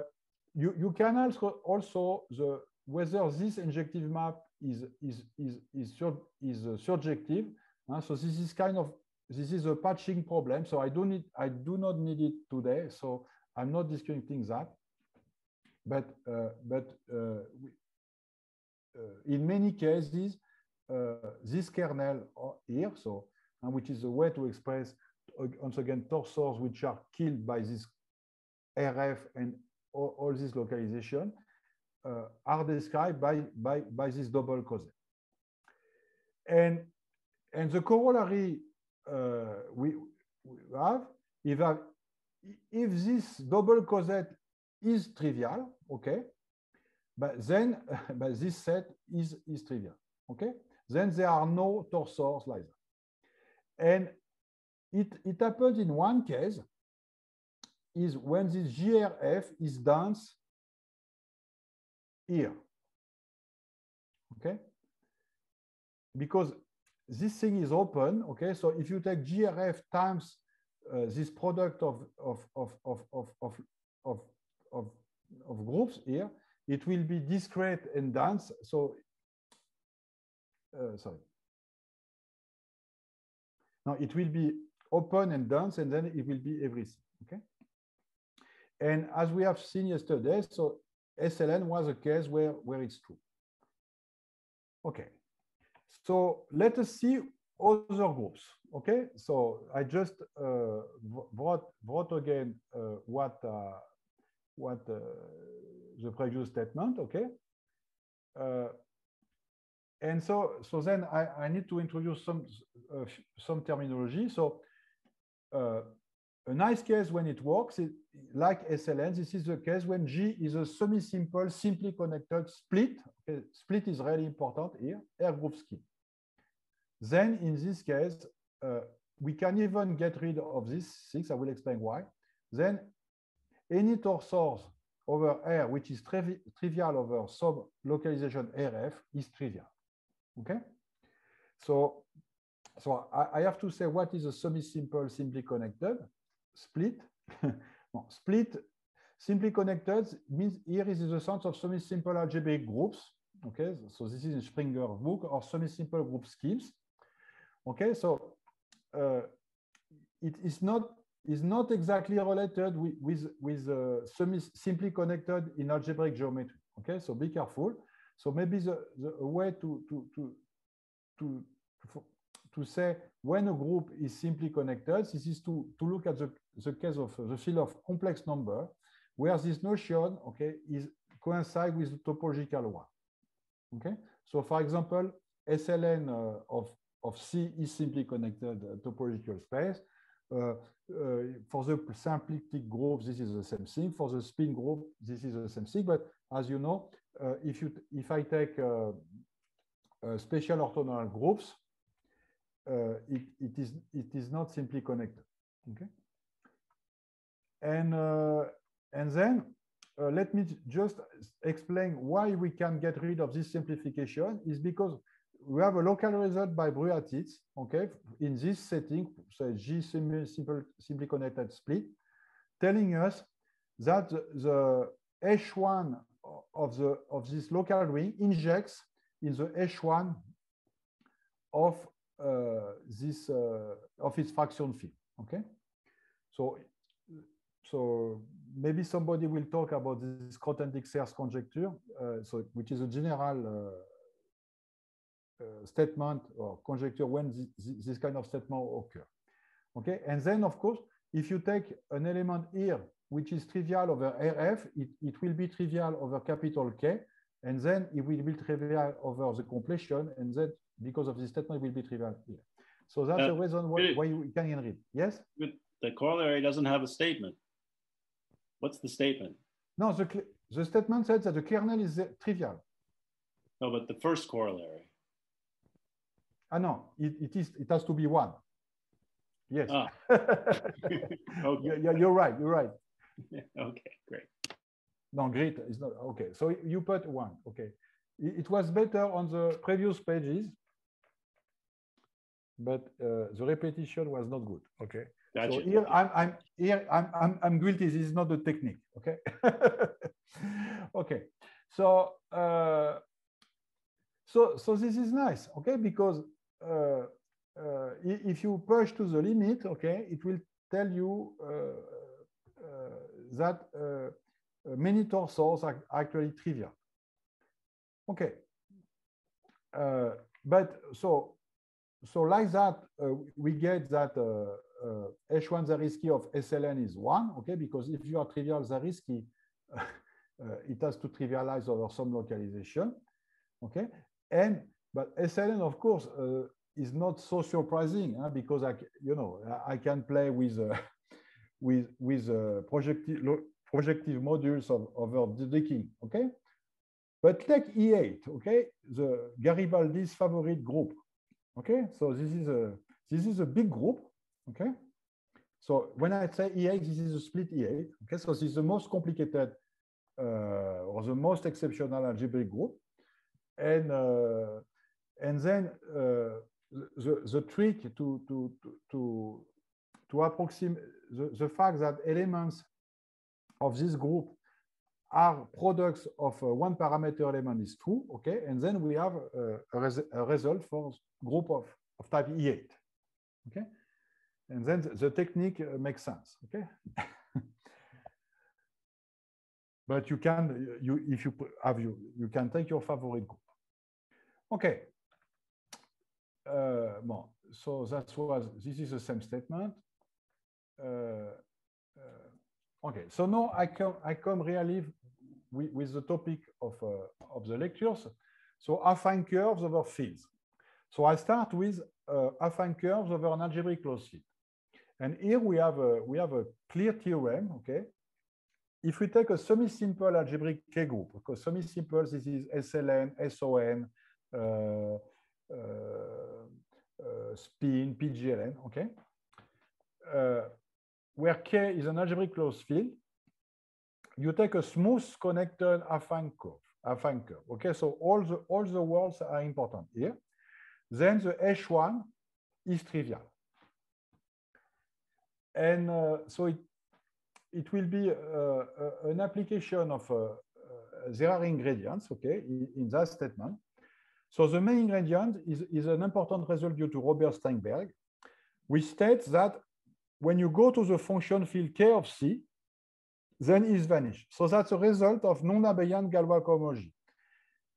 you, you can also, also the whether this injective map is, is, is, is, sur, is uh, surjective. Uh, so this is kind of This is a patching problem, so I do need, I do not need it today. So I'm not discussing that, but uh, but uh, we, uh, in many cases, uh, this kernel here, so and which is a way to express uh, once again torsors which are killed by this R F and all, all this localization uh, are described by by by this double causal, and and the corollary. Uh, we, we have if, uh, if this double causette is trivial, okay, but then but this set is is trivial, okay, then there are no torsors like that. And it it happens in one case is when this G R F is dense here, okay, because this thing is open, okay? So if you take G R F times uh, this product of of, of, of, of, of, of, of, of groups here, it will be discrete and dense. So, uh, sorry. Now it will be open and dense, and then it will be everything, okay? And as we have seen yesterday, so S L N was a case where, where it's true. Okay. So let us see other groups, okay? So I just uh, brought, brought again uh, what, uh, what uh, the previous statement, okay? Uh, and so, so then I, I need to introduce some, uh, some terminology. So uh, a nice case when it works, it, like S L N, this is the case when G is a semi-simple, simply connected split. Okay, split is really important here, R group scheme. Then in this case, uh, we can even get rid of this six, I will explain why. Then any torsors over R, which is trivi trivial over sub localization R F is trivial, okay? So, so I, I have to say what is a semi-simple, simply connected split. Well, split, simply connected means here is in the sense of semi-simple algebraic groups. Okay, so this is in Springer book or semi-simple group schemes. Okay, so uh, it is not is not exactly related with with, with uh, semi-simply connected in algebraic geometry. Okay, so be careful. So maybe the, the way to, to, to, to, to say when a group is simply connected, this is to, to look at the, the case of the field of complex number, where this notion, okay, is coincide with the topological one. Okay, so for example, S L N uh, of, of C is simply connected uh, topological space. Uh, uh, for the symplectic group, this is the same thing. For the spin group, this is the same thing. But as you know, uh, if you if I take uh, uh, special orthogonal groups, uh, it, it is it is not simply connected. Okay, and uh, and then uh, let me just explain why we can get rid of this simplification. Is because we have a local result by Bruhat-Tits, okay, in this setting, say G simple, simply connected split, telling us that the H one of, the, of this local ring injects in the H one of uh, this uh, of its fraction field. Okay, so so maybe somebody will talk about this Grothendieck-Serre conjecture, uh, so which is a general. Uh, Uh, statement or conjecture when th th this kind of statement occur. Okay, and then of course, if you take an element here which is trivial over R F, it, it will be trivial over capital K, and then it will be trivial over the completion, and then because of this statement, it will be trivial here. So that's uh, the reason why, why you can read. Yes? But the corollary doesn't have a statement. What's the statement? No, the, the statement says that the kernel is uh, trivial. No, but the first corollary. Ah no, it, it is. It has to be one. Yes. Ah. Okay. you're, you're right. You're right. Okay, great. No, great is not okay. So you put one. Okay, it was better on the previous pages, but uh, the repetition was not good. Okay. Gotcha. So here I'm, I'm here I'm, I'm I'm guilty. This is not the technique. Okay. Okay. So uh, so so this is nice. Okay, because. Uh, uh, if you push to the limit, okay, it will tell you uh, uh, that uh, many torsors are actually trivial. Okay, uh, but so so like that, uh, we get that uh, uh, H one Zariski of S L N is one. Okay, because if you are trivial Zariski, uh, it has to trivialize over some localization. Okay, and but S L N, of course, uh, is not so surprising huh? because I, you know, I can play with uh, with with uh, projective projective modules of over the decking. Okay, but take E eight. Okay, the Garibaldi's favorite group. Okay, so this is a this is a big group. Okay, so when I say E eight, this is a split E eight. Okay, so this is the most complicated uh, or the most exceptional algebraic group, and uh, And then uh, the, the trick to, to, to, to approximate the, the fact that elements of this group are products of a one parameter element is true, okay? And then we have a, a, res a result for group of, of type E eight, okay? And then the, the technique makes sense, okay? But you can, you, if you have, you, you can take your favorite group. Okay. Uh, bon, so that's was this is the same statement. Uh, uh, okay, so now I come I come really with, with the topic of uh, of the lectures. So affine curves over fields. So I start with uh, affine curves over an algebraic closed field, and here we have a we have a clear theorem. Okay, if we take a semi-simple algebraic K group, because semi-simple this is S L N, S O N. Uh, Uh, uh, spin, P G L N, okay, uh, where K is an algebraic closed field, you take a smooth connected affine curve, affine curve, okay, so all the, all the words are important here, then the H one is trivial, and uh, so it, it will be uh, uh, an application of uh, uh, there are ingredients, okay, in, in that statement. So the main ingredient is, is an important result due to Robert Steinberg, which states that when you go to the function field K of C, then it's vanished. So that's a result of non-abelian Galois cohomology.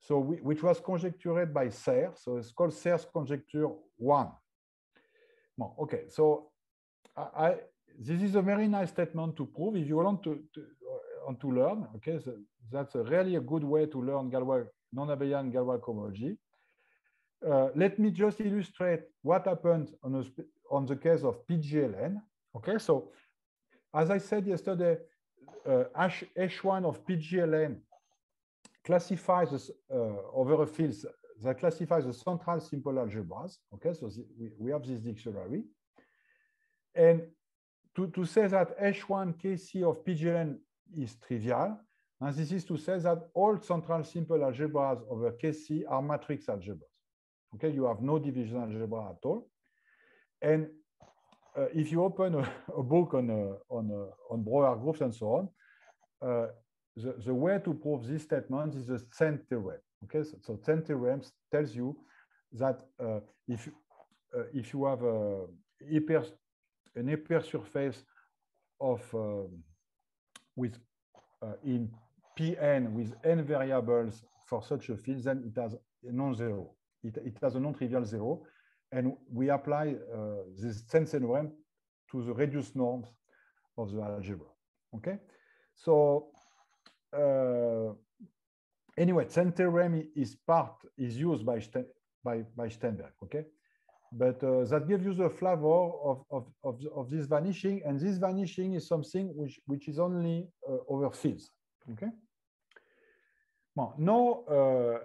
so we, which was conjectured by Serre. So it's called Serre's conjecture one. Well, okay, so I, I, this is a very nice statement to prove if you want to, to, want to learn. Okay, so that's a really a good way to learn Galois, non-abelian Galois cohomology. Uh, let me just illustrate what happened on, a, on the case of P G L N. Okay, so as I said yesterday, uh, H one of P G L N classifies this, uh, over a field that classifies the central simple algebras. Okay, so the, we, we have this dictionary. And to, to say that H one K C of P G L N is trivial, and this is to say that all central simple algebras over K C are matrix algebras. Okay, you have no division algebra at all. And uh, if you open a, a book on a, on a, on Brouwer groups and so on, uh, the, the way to prove this statement is the Tsen theorem. Okay, so, so Tsen theorem tells you that uh, if uh, if you have a hyper an hyper surface of uh, with uh, in P N with n variables for such a field, then it has non-zero. It, it has a non-trivial zero, and we apply uh, this Tsen theorem to the reduced norms of the algebra. Okay, so uh, anyway, Tsen theorem is part is used by Sten, by, by Steinberg. Okay, but uh, that gives you the flavor of of, of of this vanishing, and this vanishing is something which which is only uh, over fields. Okay, well, now. Uh,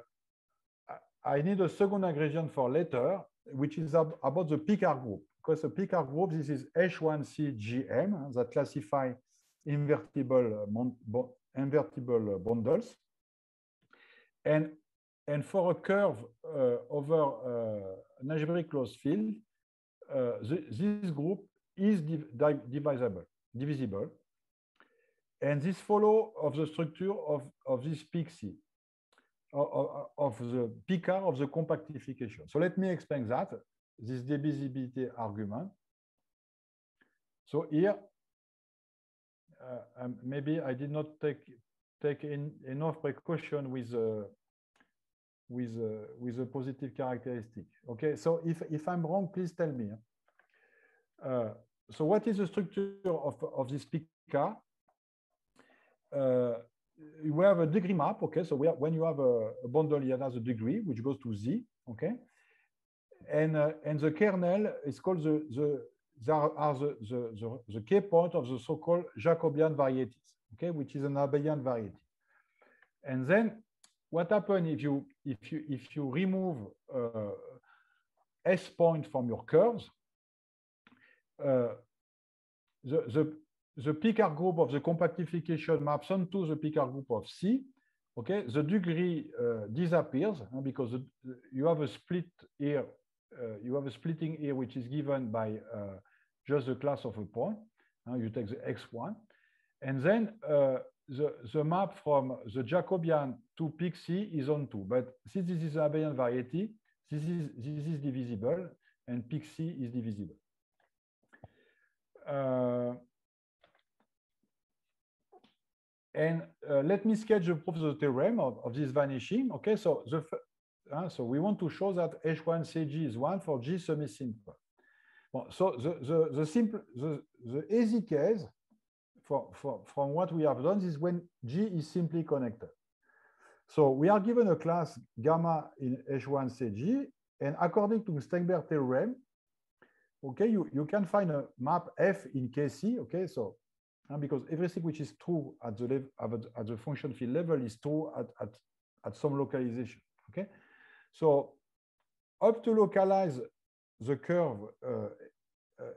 I need a second ingredient for later, which is ab about the Picard group. Because the Picard group, this is H one C G M that classify invertible, uh, invertible uh, bundles. And, and for a curve uh, over uh, an algebraic closed field, uh, the, this group is div divisible, divisible. And this follow of the structure of, of this P I C C. Of the Picard of the compactification. So let me explain that, this divisibility argument. So here, uh, um, maybe I did not take take in, enough precaution with uh, with uh, with a positive characteristic. Okay, so if if I'm wrong, please tell me. Uh, so what is the structure of of this Picard? Uh, We have a degree map, okay. So we have, when you have a, a bundle, it has a degree which goes to Z, okay. And uh, and the kernel is called the the there are the the, the, the key point of the so-called Jacobian varieties, okay, which is an abelian variety. And then what happens if you if you if you remove uh, S point from your curves? Uh, the the The Picard group of the compactification maps onto the Picard group of C. Okay, the degree uh, disappears because the, you have a split here. Uh, you have a splitting here, which is given by uh, just the class of a point. Uh, you take the X one, and then uh, the the map from the Jacobian to P I C C is on two. But since this is an abelian variety, this is this is divisible, and P I C C is divisible. Uh, And uh, let me sketch the proof of the theorem of, of this vanishing. Okay, so the uh, so we want to show that H one C G is one for G semi-simple. Well, so the the the simple the, the easy case for, for from what we have done is when G is simply connected. So we are given a class gamma in H one C G, and according to Steinberg theorem, okay, you you can find a map F in K C. Okay, so. Because everything which is true at the level at the function field level is true at, at, at some localization. Okay, so up to localize the curve uh,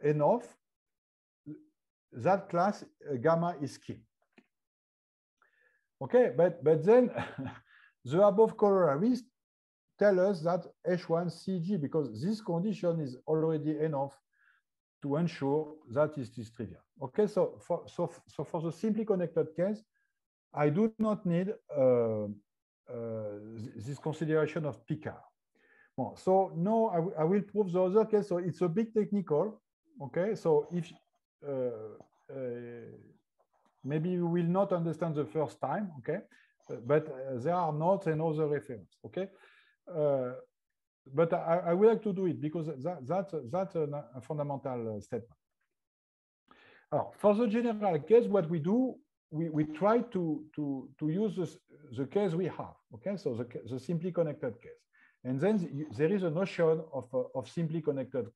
enough, that class uh, gamma is key. Okay, but but then the above corollaries tell us that H one C G, because this condition is already enough to ensure that it is trivial. Okay, so for, so, so for the simply connected case, I do not need uh, uh, this consideration of Picard. Well, so now I, I will prove the other case. So it's a bit technical. Okay, so if uh, uh, maybe you will not understand the first time. Okay, but there are not another reference. Okay, uh, but I, I would like to do it because that that that's a fundamental statement. Oh, for the general case, what we do, we we try to to to use this, the case we have. Okay, so the the simply connected case, and then there is a notion of of simply connected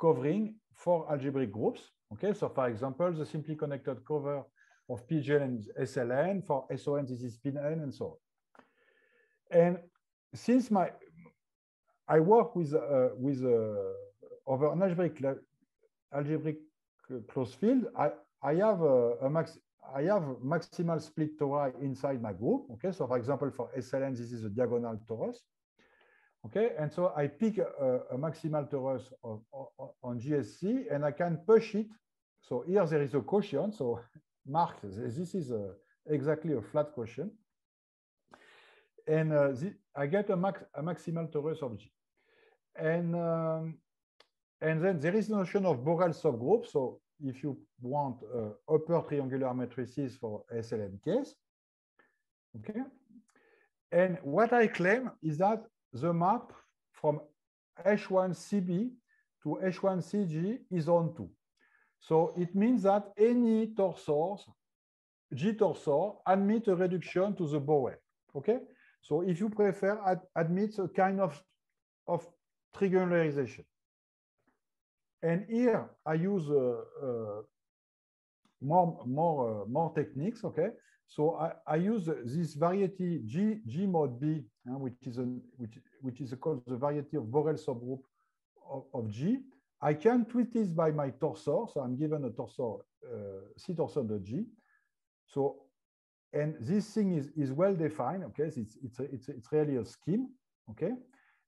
covering for algebraic groups. Okay, so for example, the simply connected cover of P G L and S L N, for S O N, this is spin N, and so on. And since my I work with uh, with uh, over an algebraic algebraic closed field, I I have a, a max I have maximal split tori inside my group. Okay, so for example, for S L N, this is a diagonal torus. Okay, and so I pick a, a maximal torus of, of, on G S C, and I can push it. So here there is a quotient. So Mark, this is a, exactly a flat quotient, and uh, the, I get a, max, a maximal torus of G, and um, and then there is the notion of Borel subgroup. So if you want uh, upper triangular matrices for S L N case, okay, and what I claim is that the map from H one C B to H one C G is on two. So it means that any torsors, G torsor, admit a reduction to the Borel. Okay. So if you prefer, ad admits a kind of of triangularization. And here I use uh, uh, more more uh, more techniques. Okay. So I, I use this variety G G mod B, uh, which is a, which which is called the variety of Borel subgroup of, of G. I can treat this by my torsor, so I'm given a torsor, uh, C torsor dot G. So, and this thing is, is well defined, okay? So it's, it's, a, it's, a, it's really a scheme, okay?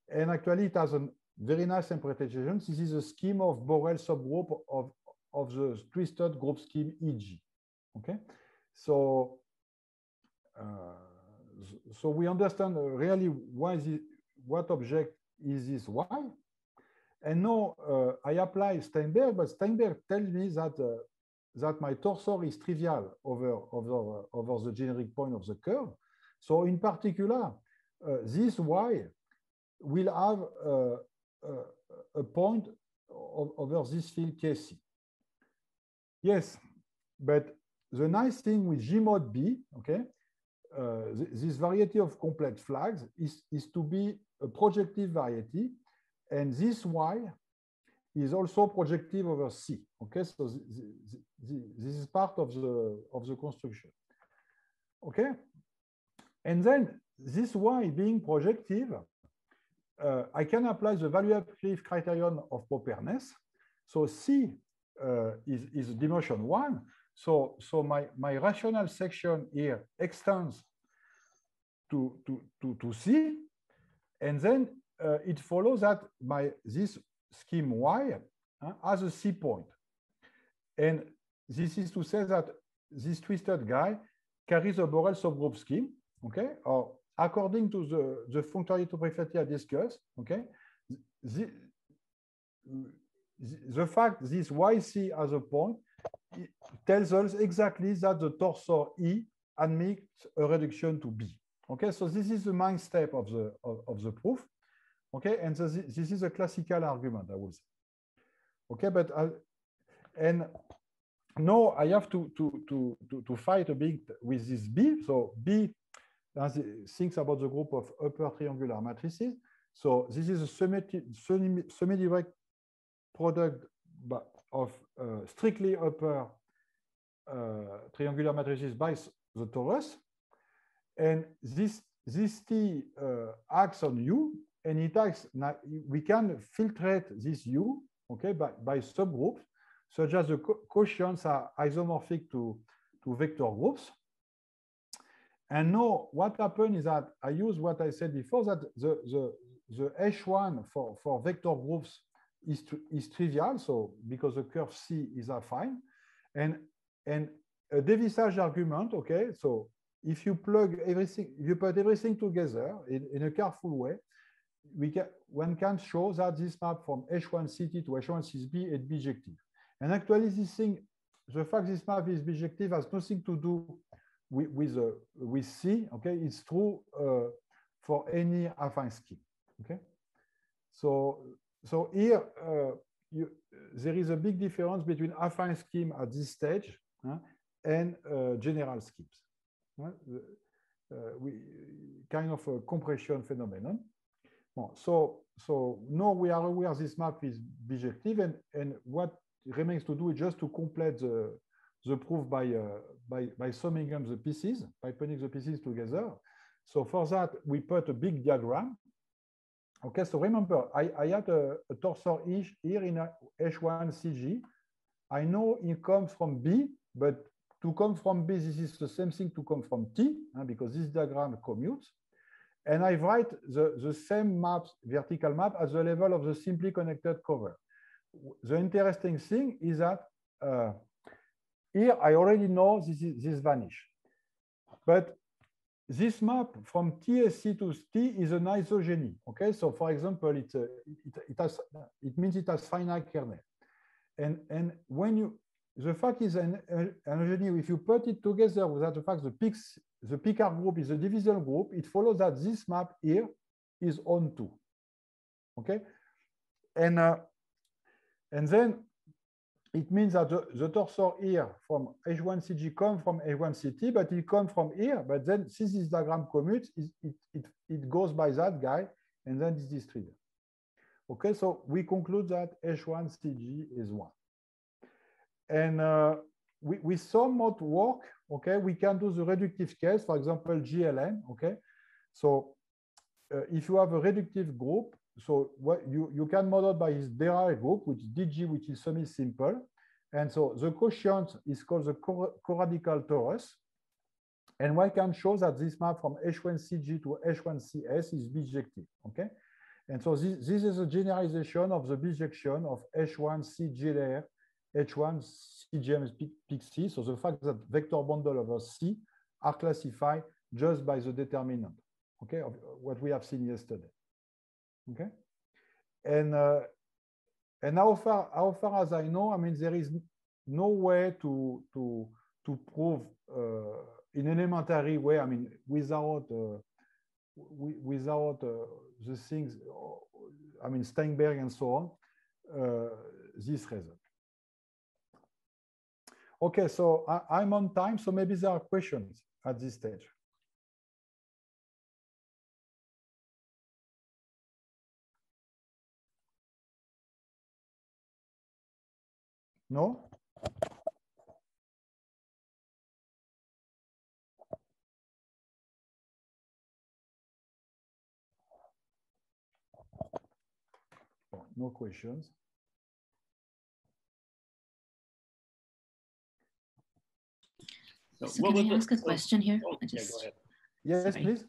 And actually it has a very nice interpretation. This is a scheme of Borel subgroup of, of the twisted group scheme E G, okay? So, uh, so we understand really why the, what object is this Y. And now uh, I apply Steinberg, but Steinberg tells me that uh, that my torsor is trivial over over over the generic point of the curve. So in particular, uh, this Y will have uh, uh, a point of, over this field K C. Yes, but the nice thing with G mod B, okay, uh, th this variety of complex flags is is to be a projective variety. And this Y is also projective over C. Okay, so th th th this is part of the of the construction. Okay, and then this Y being projective, uh, I can apply the value-adaptive criterion of properness. So C uh, is is dimension one. So so my my rational section here extends to to to, to C, and then. Uh, it follows that my this scheme Y uh, has a C point, and this is to say that this twisted guy carries a Borel subgroup scheme. Okay, or according to the the functoriality I discussed. Okay, the, the fact this Y C has a point tells us exactly that the torsor E admits a reduction to B. Okay, so this is the main step of the of, of the proof. Okay, and so this, this is a classical argument, I would say. Okay, but I, and now I have to to to to, to fight a bit with this B. So B thinks about the group of upper triangular matrices. So this is a semi-direct product of uh, strictly upper uh, triangular matrices by the torus, and this this T uh, acts on U. And it acts, we can filtrate this U, okay, by, by subgroups, such as the co quotients are isomorphic to, to vector groups. And now what happened is that I use what I said before, that the, the, the H one for, for vector groups is, is trivial, so because the curve C is affine. And, and a dévissage argument, okay, so if you plug everything, if you put everything together in, in a careful way, we can, one can show that this map from H one C T to H one C B is bijective. And actually this thing, the fact this map is bijective has nothing to do with, with, uh, with C, okay, is true uh, for any affine scheme, okay? So, so here, uh, you, there is a big difference between affine scheme at this stage uh, and uh, general schemes. Uh, uh, we, kind of a compression phenomenon. Well, so, so now we are aware this map is bijective, and, and what remains to do is just to complete the, the proof by, uh, by, by summing up the pieces, by putting the pieces together. So for that, we put a big diagram. Okay, so remember, I, I had a, a torsor H here in H one C G. I know it comes from B, but to come from B, this is the same thing to come from T, hein, because this diagram commutes. And I write the, the same maps, vertical map at the level of the simply connected cover. The interesting thing is that uh, here I already know this is this vanish. But this map from T S C to T is an isogeny. Okay, so for example, it, uh, it, it, has, it means it has finite kernel. And, and when you, the fact is an isogeny, if you put it together without the fact the peaks, the Picard group is a division group, it follows that this map here is on two. Okay? And, uh, and then it means that the, the torsor here from H one C G comes from H one C T, but it comes from here. But then since this diagram commutes, it, it, it, it goes by that guy, and then it's this trigger. Okay, so we conclude that H one C G is one. And uh, we, we somewhat work. Okay, we can do the reductive case, for example, G L N. Okay, so uh, if you have a reductive group, so what you, you can model by his derived group, which is D G, which is semi-simple. And so the quotient is called the coradical torus. And we can show that this map from H one C G to H one C S is bijective. Okay, and so this, this is a generalization of the bijection of H one C G L R. H one C G M P C, so the fact that vector bundle over C are classified just by the determinant, okay, of what we have seen yesterday, okay? And, uh, and how, far, how far as I know, I mean, there is no way to, to, to prove uh, in an elementary way, I mean, without, uh, without uh, the things, I mean, Steinberg and so on, uh, this result. Okay, so I, I'm on time, so maybe there are questions at this stage. No? No questions. So, so can I ask a question here? I just, yeah, go ahead. Yes, please.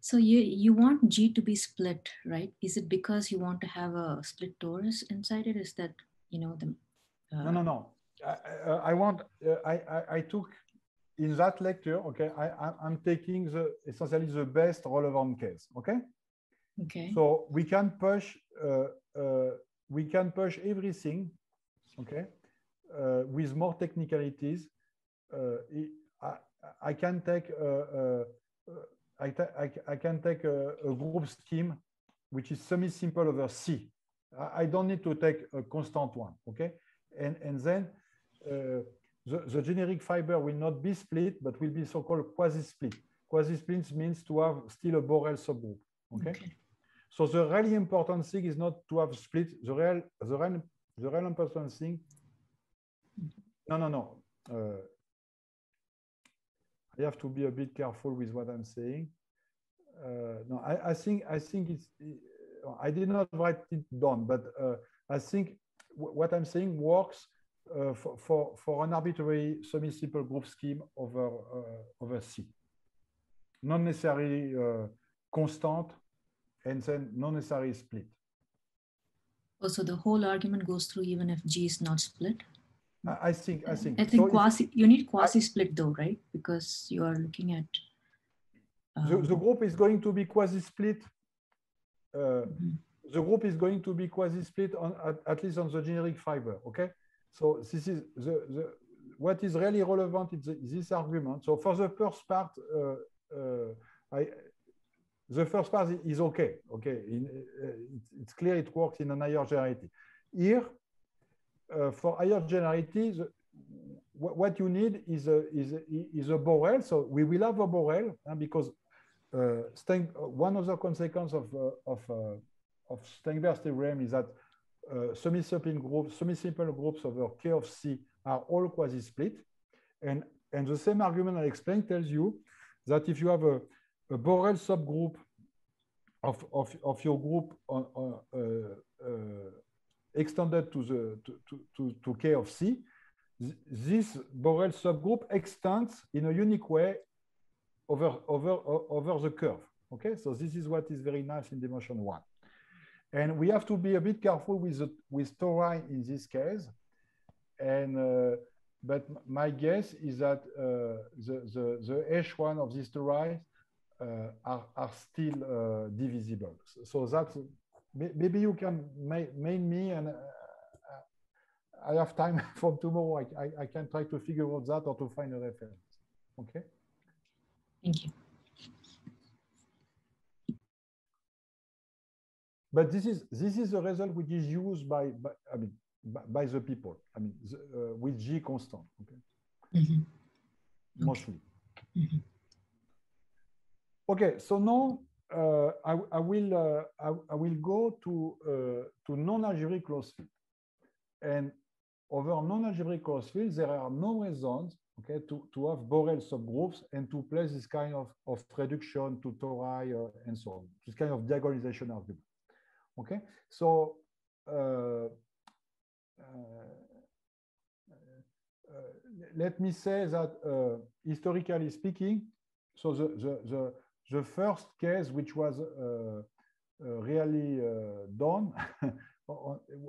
So you, you want G to be split, right? Is it because you want to have a split torus inside it? Is that, you know, the... Uh... No, no, no. I, I want, uh, I, I, I took in that lecture, okay, I, I'm taking the essentially the best relevant case, okay? Okay. So we can push, uh, uh, we can push everything, okay, uh, with more technicalities. Uh, I, I can take uh, uh, I, I, I can take a, a group scheme which is semi-simple over C. I, I don't need to take a constant one, okay? And and then uh, the, the generic fiber will not be split, but will be so-called quasi-split. Quasi-split means to have still a Borel subgroup, okay? Okay. So the really important thing is not to have split. The real the real the real important thing. No, no, no. Uh, I have to be a bit careful with what I'm saying. Uh, no, I, I think I think it's. I did not write it down, but uh, I think what I'm saying works uh, for, for for an arbitrary semi-simple group scheme over uh, over C. Not necessarily uh, constant, and then not necessarily split. Oh, so the whole argument goes through even if G is not split. I think I think I think so quasi you need quasi split though, right? Because you are looking at um, the, the group is going to be quasi split. Uh, mm-hmm. The group is going to be quasi split on at, at least on the generic fiber. Okay, so this is the the what is really relevant is this argument. So for the first part, uh, uh, I, the first part is okay. Okay, in, uh, it's clear it works in an higher generality. Here, uh, for higher generality, what you need is a is a, is a Borel. So we will have a Borel, and because uh, Steng, one other consequence of uh, of uh, of Stengberg's theorem is that uh, semi-simple groups, semi-simple groups over K of C are all quasi-split, and and the same argument I explained tells you that if you have a, a Borel subgroup of of of your group on, on, uh, uh, extended to the to, to to to K of C, this Borel subgroup extends in a unique way over, over, over the curve. Okay, so this is what is very nice in dimension one. And we have to be a bit careful with the, with tori in this case. And uh, but my guess is that uh, the, the, the H one of these tori uh, are, are still uh, divisible. So that's maybe you can mail me and. Uh, I have time from tomorrow. I, I, I can try to figure out that or to find a reference. Okay. Thank you. But this is this is the result which is used by, by I mean by, by the people. I mean the, uh, with G constant. Okay. Mm-hmm. Mostly. Mm-hmm. Okay. So now uh, I, I will uh, I, I will go to uh, to non-algebraic closed field. And over non-algebraic closed fields, there are no reasons, okay, to, to have Borel subgroups and to place this kind of, of reduction to tori uh, and so on, this kind of diagonalization argument. Okay, so uh, uh, uh, let me say that uh, historically speaking, so the, the, the, the first case which was uh, uh, really uh, done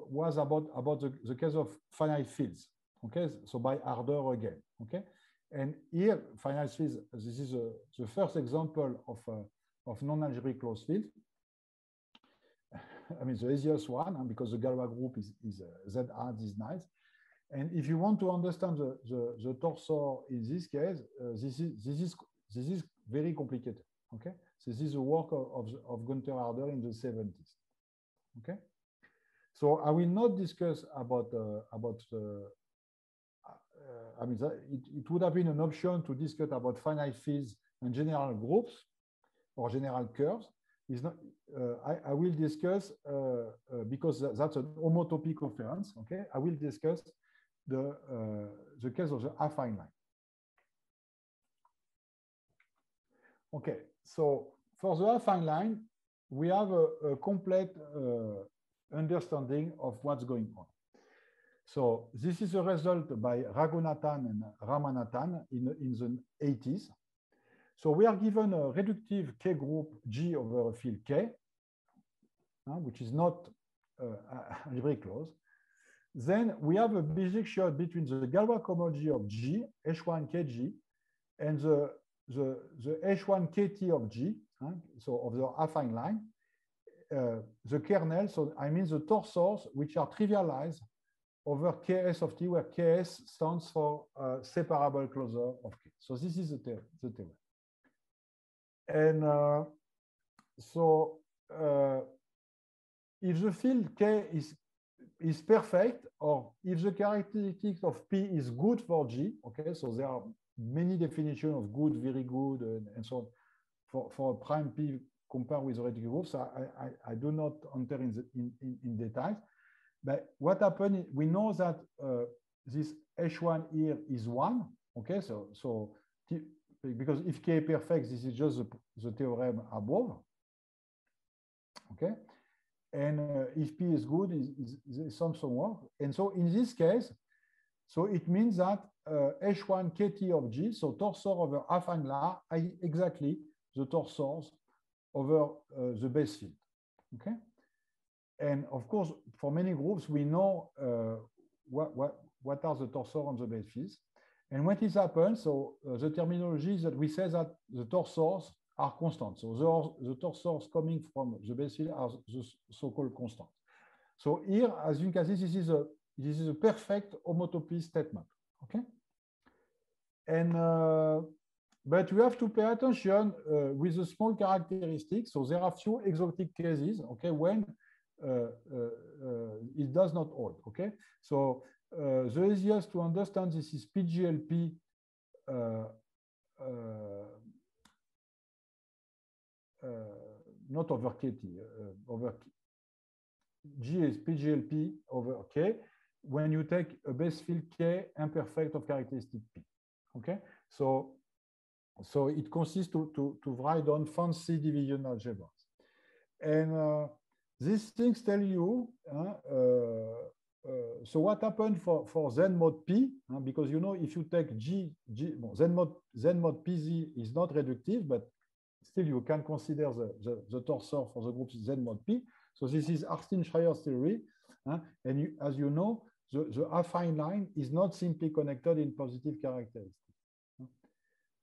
was about about the, the case of finite fields, okay, so by Harder again, okay, and here finite fields, this is a, the first example of a, of non-algebraic closed field. I mean the easiest one, because the Galois group is, is uh, Z hard is nice, and if you want to understand the the, the torsor in this case, uh, this is this is this is very complicated, okay. This is the work of of, of Gunther Harder in the seventies, okay. So I will not discuss about uh, about. Uh, uh, I mean, it, it would have been an option to discuss about finite fields and general groups or general curves. Is not. Uh, I, I will discuss uh, uh, because that's an homotopy conference. Okay, I will discuss the uh, the case of the affine line. Okay, so for the affine line, we have a, a complete. Uh, understanding of what's going on. So this is a result by Raghunathan and Ramanathan in, in the eighties. So we are given a reductive K group G over a field K, uh, which is not uh, algebraic closed. Then we have a basic shot between the Galois cohomology of G, H one K G, and the, the, the H one K T of G, uh, so of the affine line. Uh, the kernel, so I mean the torsors which are trivialized over Ks of T, where Ks stands for uh, separable closure of K. So this is the theorem. The theorem. And uh, so uh, if the field K is, is perfect, or if the characteristics of P is good for G, okay, so there are many definitions of good, very good, and, and so on for, for a prime P compare with the reductive groups. I, I, I do not enter in, the, in, in, in details, but what happened is we know that uh, this H one here is one, okay, so, so T, because if K is perfect, this is just the, the theorem above, okay, and uh, if P is good, is, is, is something wrong, and so in this case, so it means that uh, H one K T of G, so torsor over affine line, I exactly the torsors over uh, the base field, okay? And of course, for many groups, we know uh, what, what, what are the torsors on the base fields. And what is happened, so uh, the terminology is that we say that the torsors are constant. So the, the torsors coming from the base field are the so-called constant. So here, as you can see, this is a, this is a perfect homotopy statement, okay? And uh, but we have to pay attention uh, with the small characteristics. So there are few exotic cases, okay, when uh, uh, uh, it does not hold, okay? So uh, the easiest to understand this is P G L P uh, uh, uh, not over K T, uh, over K. G is P G L P over K when you take a base field K imperfect of characteristic P. Okay, so so it consists to to, to write on fancy division algebras, and uh, these things tell you uh, uh, uh, so what happened for for Zen mod P, uh, because you know if you take G G well, Zen mod Zen mod P Z is not reductive, but still you can consider the the, the torsor for the group Zen mod P. So this is Artin-Schreier's theory, uh, and you, as you know, the, the affine line is not simply connected in positive characteristics.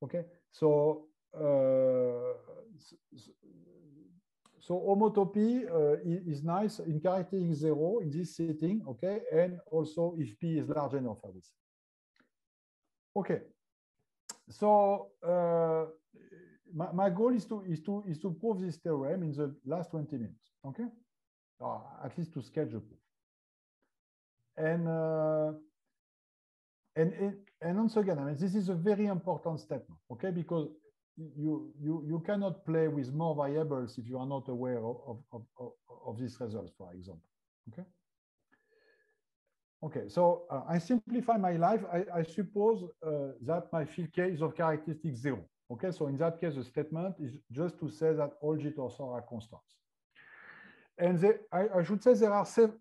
Okay, so uh, so homotopy uh, is nice in characteristic zero in this setting. Okay, and also if P is large enough, I would say. Okay, so. Uh, My, my goal is to is to is to prove this theorem in the last twenty minutes, okay, or at least to sketch the proof. And uh, and it, and once again, I mean, this is a very important statement, okay, because you you you cannot play with more variables if you are not aware of of of, of these results, for example, okay. Okay, so uh, I simplify my life. I, I suppose uh, that my field K is of characteristic zero. Okay, so in that case, the statement is just to say that all G torsors are constants. And they, I, I should say there are seven,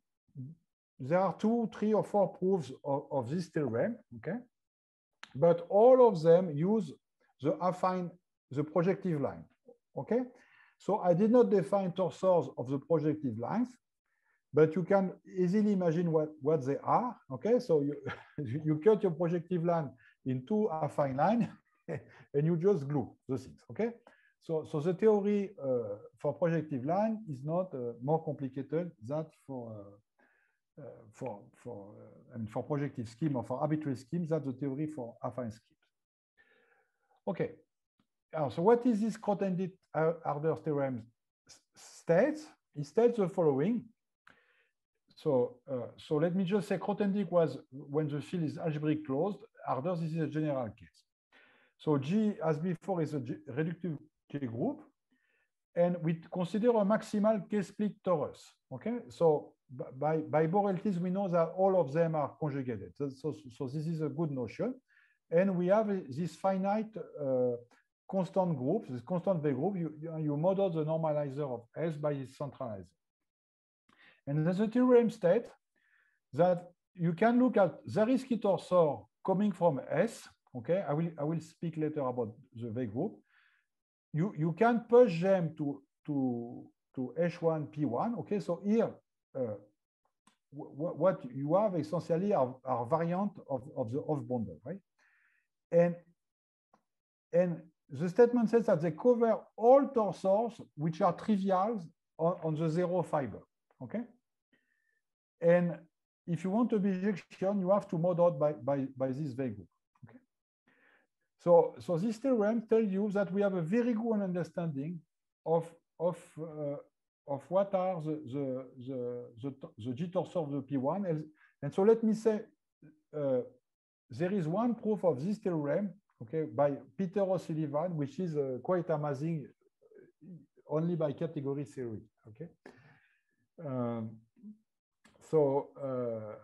there are two, three, or four proofs of, of this theorem. Okay, but all of them use the affine, the projective line. Okay, so I did not define torsors of the projective lines, but you can easily imagine what what they are. Okay, so you you cut your projective line in two affine lines. And you just glue the things, okay? So, so the theory uh, for projective line is not uh, more complicated than for uh, uh, for for uh, I mean for projective scheme or for arbitrary schemes. That's the theory for affine schemes. Okay. Uh, so what is this Grothendieck-Adler theorem states? It states the following. So, uh, so let me just say Grothendieck was when the field is algebraic closed. Adler, this is a general case. So G, as before, is a reductive K group, and we consider a maximal K-split torus. Okay, so by by Borel-Tits, we know that all of them are conjugated. So, so, so this is a good notion, and we have this finite uh, constant group, this constant V group. You you model the normalizer of S by its centralizer, and the theorem states that you can look at Zariski torsor coming from S. Okay, I will I will speak later about the V group. You you can push them to to to H one P one. Okay, so here uh, what you have essentially are, are variant of, of the off bundle, right? And and the statement says that they cover all torsors which are trivial on, on the zero fiber. Okay, and if you want objection, you have to model by by by this V group. So, so this theorem tells you that we have a very good understanding of of uh, of what are the the the, the, the G torsor of the P one, and, and so let me say uh, there is one proof of this theorem, okay, by Peter O'Sullivan, which is uh, quite amazing, only by category theory, okay. Um, so. Uh,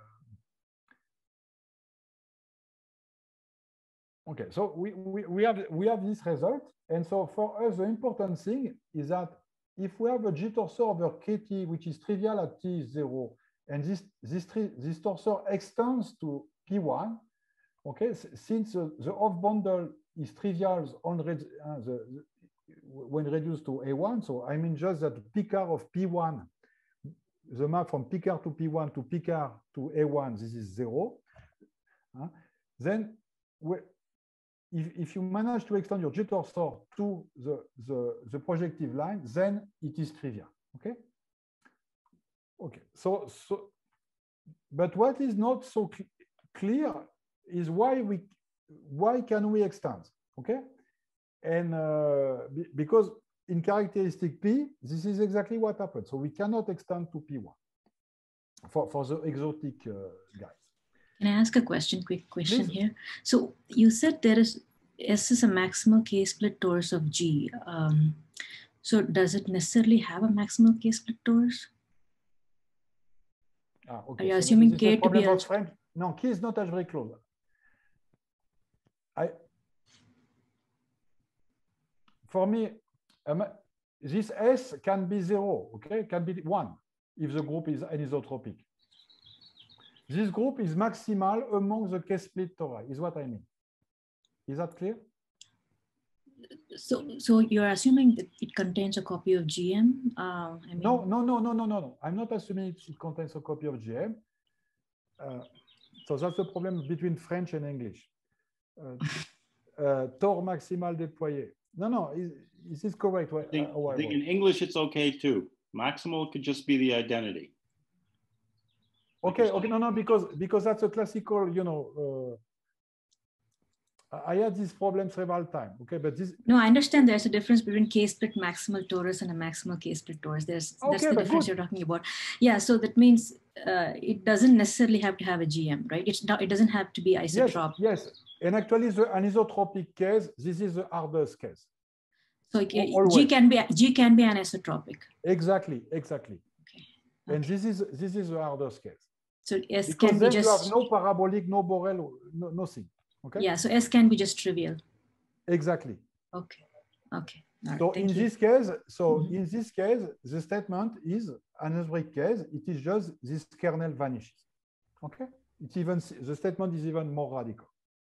Okay, so we, we, we, have, we have this result. And so for us, the important thing is that if we have a G torsor over Kt, which is trivial at T is zero, and this, this, this torsor extends to P one, okay, since uh, the off bundle is trivial on red, uh, the, the, when reduced to A one, so I mean just that Picard of P one, the map from Picard to P one to Picard to A one, this is zero. Uh, then we If, if you manage to extend your G torsor to the, the, the projective line, then it is trivial. Okay. Okay. So, so but what is not so cl- clear is why we why can we extend? Okay, and uh, be, because in characteristic P, this is exactly what happened. So we cannot extend to P one for, for the exotic uh, guys. Can I ask a question, quick question Please. Here? So you said there is, S is a maximal K-split torus of G. Um, so does it necessarily have a maximal K-split torus? Ah, okay. Are you so assuming K a to be a... Frank? No, K is not algebraic closed. I, for me, um, this S can be zero, okay? Can be one if the group is anisotropic. This group is maximal among the K-split tori, is what I mean. Is that clear? So, so you're assuming that it contains a copy of G M? Uh, I mean... No, no, no, no, no, no, no. I'm not assuming it contains a copy of G M. Uh, so that's the problem between French and English. Uh, uh, Tor maximal déployé. No, no, is, is this correct? I think, uh, I think in English it's okay too. Maximal could just be the identity. Okay, okay, no, no, because because that's a classical, you know. Uh, I had these problems several times. Okay, but this. No, I understand there's a difference between K-split maximal torus and a maximal K-split torus. There's okay, that's the difference good. You're talking about. Yeah, so that means uh, it doesn't necessarily have to have a G M, right? It's not. It doesn't have to be isotropic. Yes, yes. And actually, the anisotropic case. This is the hardest case. So okay, G can be G can be anisotropic. Exactly. Exactly. Okay. Okay. And this is this is the hardest case. So S because can then be just. You have no parabolic, no Borel, no, nothing. Okay. Yeah, so S can be just trivial. Exactly. Okay. Okay. Right, so in you. this case, so mm-hmm. in this case, the statement is an algebraic case. It is just this kernel vanishes. Okay. It's even the statement is even more radical.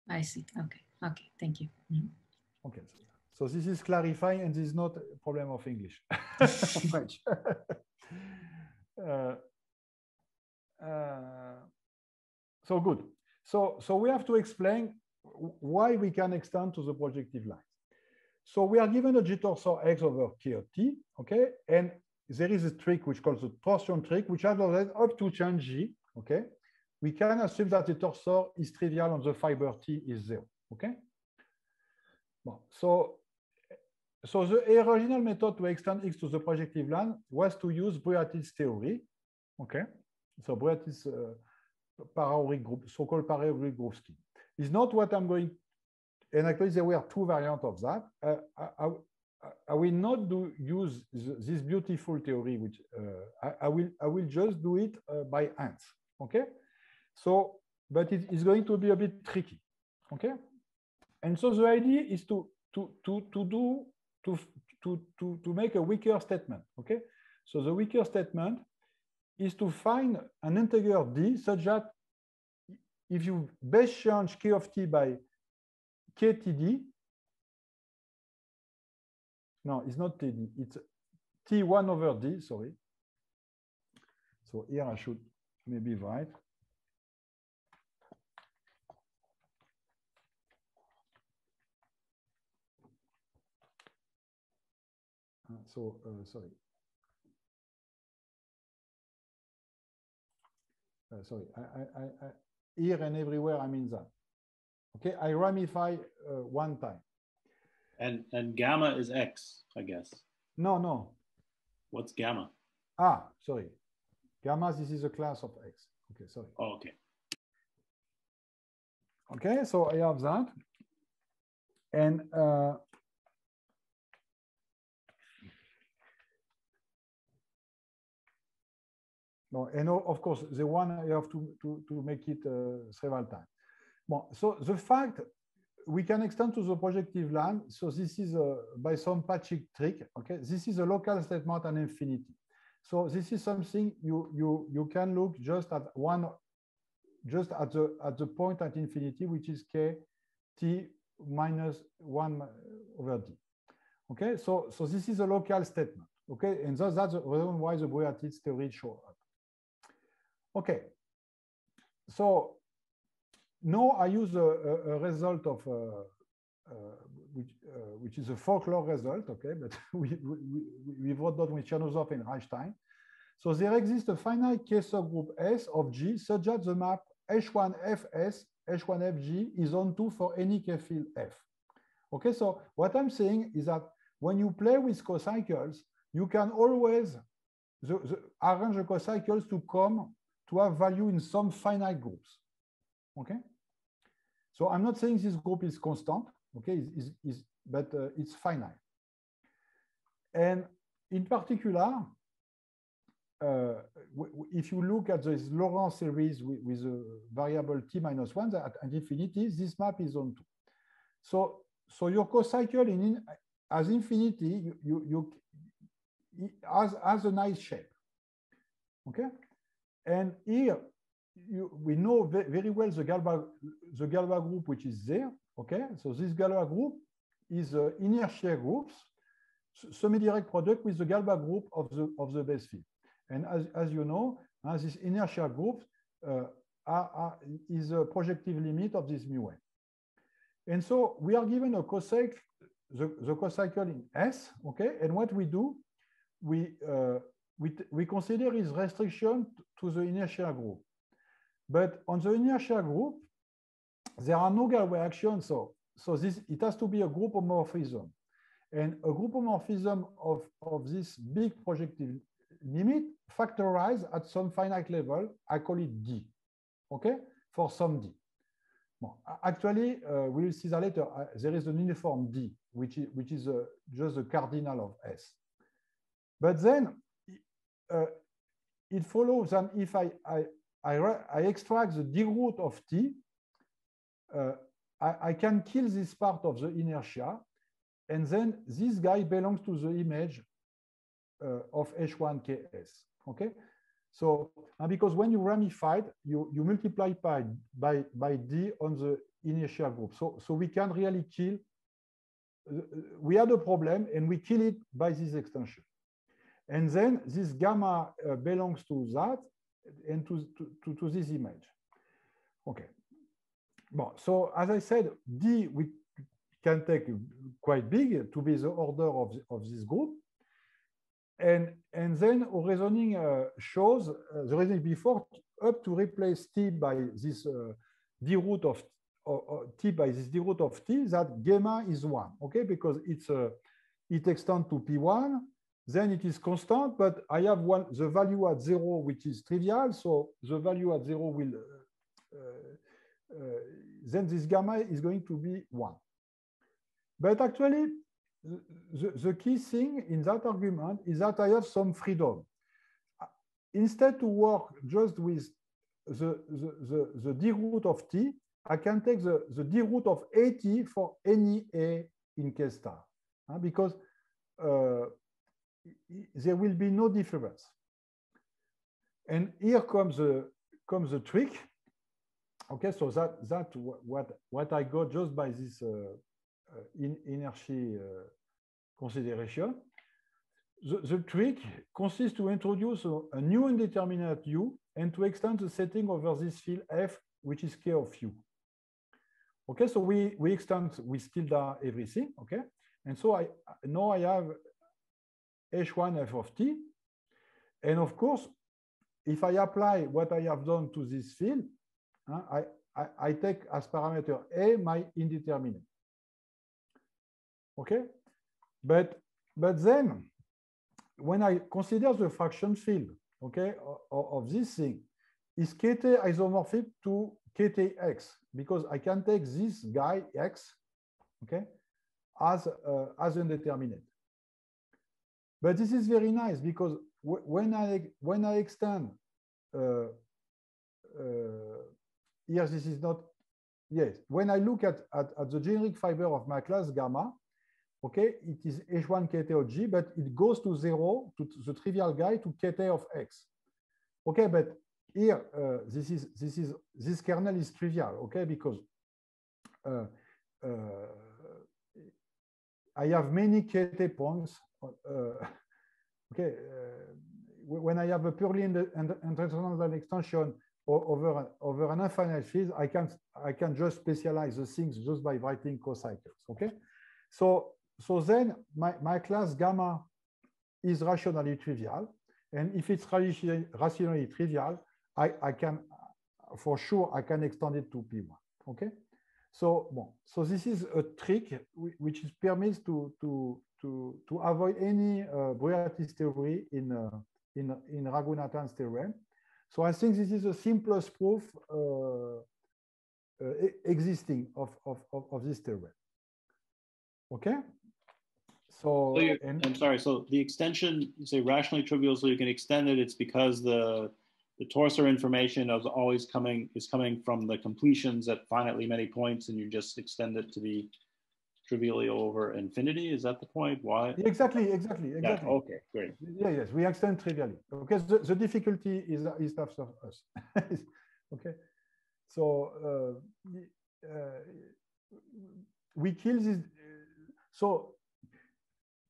I see. Okay. Okay. Thank you. Mm-hmm. Okay. So this is clarifying, and this is not a problem of English. French. uh, uh, so good. So, so we have to explain why we can extend to the projective lines. So we are given a G torsor X over K of T, okay? And there is a trick which calls the torsion trick, which has up to change G, okay? We can assume that the torsor is trivial and the fiber T is zero, okay? So, so the original method to extend X to the projective line was to use Bruhat-Tits theory, okay? So Bruhat-Tits uh, Paraoric group, so-called paraoric group scheme, is not what I'm going. And actually, there were two variants of that. Uh, I, I, I will not do use this beautiful theory, which uh, I, I will. I will just do it uh, by hand. Okay. So, but it is going to be a bit tricky. Okay. And so the idea is to to to to do to to to to make a weaker statement. Okay. So the weaker statement is to find an integer D such that if you base change K of T by K T D, no, it's not T D, it's T one over D, sorry. So here I should maybe write. So, uh, sorry. Uh, sorry, I, I, I, here and everywhere I mean that. Okay, I ramify uh, one time. And and gamma is X, I guess. No, no. What's gamma? Ah, sorry. Gamma, this is a class of X. Okay, sorry. Oh, okay. Okay, so I have that. And uh, no, and of course, the one I have to, to, to make it uh, several times. Bon, so the fact we can extend to the projective line, so this is a, by some patchy trick, okay? This is a local statement at infinity. So this is something you, you, you can look just at one, just at the, at the point at infinity, which is K T minus one over D. Okay, so, so this is a local statement, okay? And so that's the reason why the Bruhat-Tits theory shows up. Okay, so now I use a, a, a result of, uh, uh, which, uh, which is a folklore result, okay, but we, we, we wrote that with Chernousov and Reichstein. So there exists a finite K subgroup S of G such that the map H one F S H one F G is onto for any K-field F. Okay, so what I'm saying is that when you play with cocycles, you can always the, the, arrange the cocycles to come to have value in some finite groups. Okay, so I'm not saying this group is constant. Okay, is, is, is, but uh, it's finite. And in particular, uh, if you look at this Laurent series with, with a variable t minus one at infinity, this map is on two. So, so your cocycle in, in as infinity, you, you, you As, as a nice shape, okay. And here you, we know very well the Galois the Galois group which is there, okay. So this Galois group is uh, inertia groups semi-direct product with the Galois group of the of the base field. And as as you know, uh, this inertia group uh, are, are, is a projective limit of this mu n. And so we are given a cocycle the the cocycle in S, okay. And what we do. We, uh, we, we consider its restriction to the inertia group. But on the inertia group, there are no Galois actions, so, so this, it has to be a group homomorphism. And a group homomorphism of, of this big projective limit factorized at some finite level, I call it D, okay, for some D. Well, actually, uh, we will see that later, uh, there is an uniform D, which is, which is uh, just the cardinal of S. But then uh, it follows that if I, I, I, I extract the d root of t, uh, I, I can kill this part of the inertia. And then this guy belongs to the image uh, of H one K S. Okay? So, and because when you ramify, you, you multiply by, by, by d on the inertia group. So, so we can really kill, uh, we had a problem and we kill it by this extension. And then this gamma uh, belongs to that and to, to, to this image. Okay. Well, so as I said, D we can take quite big to be the order of, the, of this group. And, and then our reasoning uh, shows uh, the reasoning before up to replace T by this uh, D root of or, or T by this D root of T that gamma is one. Okay, because it's uh, it extends to P one. Then it is constant, but I have one the value at zero, which is trivial. So the value at zero will uh, uh, then this gamma is going to be one. But actually, the, the key thing in that argument is that I have some freedom. Instead to work just with the the, the, the d root of t, I can take the, the d root of at for any a in K star, uh, because uh, there will be no difference. And here comes the comes the trick. Okay, so that that what what I got just by this uh, uh, in, inertia uh, consideration. The, the trick consists to introduce a, a new indeterminate u and to extend the setting over this field f, which is k of u. Okay, so we we extend with tilde everything. Okay, and so I now I have H one f of t. And of course, if I apply what I have done to this field, uh, I, I, I take as parameter a my indeterminate. Okay? But, but then, when I consider the fraction field, okay, of, of this thing, is kt isomorphic to ktx? Because I can take this guy x, okay, as, uh, as indeterminate. But this is very nice because when I when I extend uh, uh, here, this is not yes. When I look at, at at the generic fiber of my class gamma, okay, it is H one K T of G, but it goes to zero to the trivial guy to K T of X. Okay, but here uh, this is this is this kernel is trivial. Okay, because uh, uh, I have many K T points. Uh, okay, uh, when I have a purely intersectional extension over over an infinite field, I can I can just specialize the things just by writing cocycles. Okay, so so then my my class gamma is rationally trivial, and if it's rationally trivial, I I can for sure I can extend it to P one. Okay, so well, so this is a trick which is permits to to to to avoid any uh, Bruhat-Tits theory in uh, in in Raghunathan's theorem. So I think this is the simplest proof uh, uh, existing of, of of of this theorem. Okay. So, so you, and, I'm sorry. So the extension, you say rationally trivial, so you can extend it. It's because the the torsor information is always coming is coming from the completions at finitely many points, and you just extend it to be trivially over infinity. Is that the point? Why? Exactly, exactly, exactly. Yeah, okay, great. Yeah, yes, we extend trivially. Okay, the, the difficulty is is after us. Okay, so uh, uh, we kill this. So.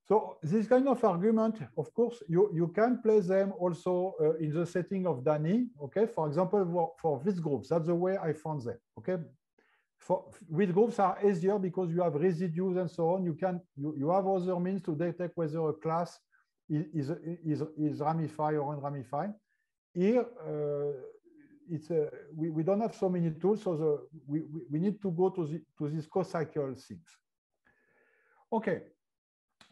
So this kind of argument, of course, you, you can play them also uh, in the setting of Dani, okay? For example, for these groups, that's the way I found them, okay? For, with groups are easier because you have residues and so on. You can, you, you have other means to detect whether a class is, is, is, is ramified or unramified. Here, uh, it's a, we, we don't have so many tools, so the, we, we, we need to go to, the, to this co-cycle things. Okay.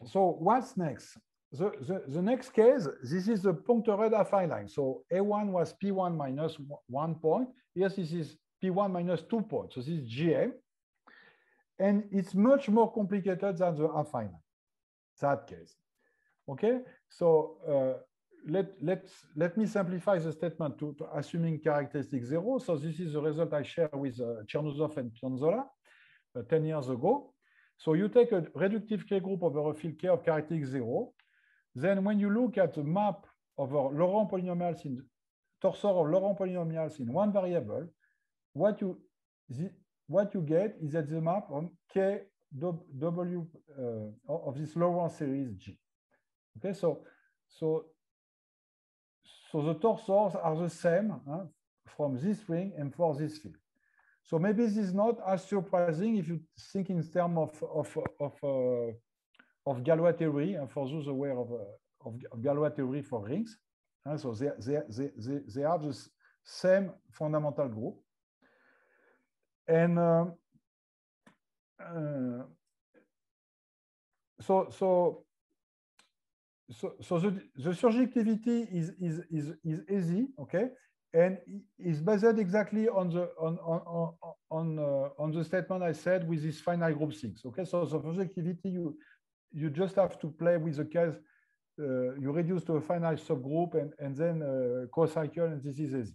So what's next? The, the, the next case, this is the punctured affine line. So A one was P one minus one point. Yes, this is P one minus two points. So this is G M. And it's much more complicated than the affine line, that case. Okay, so uh, let, let's, let me simplify the statement to, to assuming characteristic zero. So this is the result I shared with uh, Chernousov and Pionzola uh, ten years ago. So you take a reductive K group over a field K of characteristic zero. Then when you look at the map of Laurent polynomials in torsor of Laurent polynomials in one variable, what you the, what you get is that the map on K W uh, of this Laurent series G. Okay, so so so the torsors are the same huh, from this ring and for this field. So maybe this is not as surprising if you think in terms of of of, uh, of Galois theory, and for those aware of uh, of Galois theory for rings, and so they they they they, they have the same fundamental group, and uh, uh, so so so so the the surjectivity is is is is easy, okay. And it's based exactly on the on on on uh, on the statement I said with this finite group things. Okay, so the projectivity you you just have to play with the case uh, you reduce to a finite subgroup and and then uh, co-cycle, and this is easy.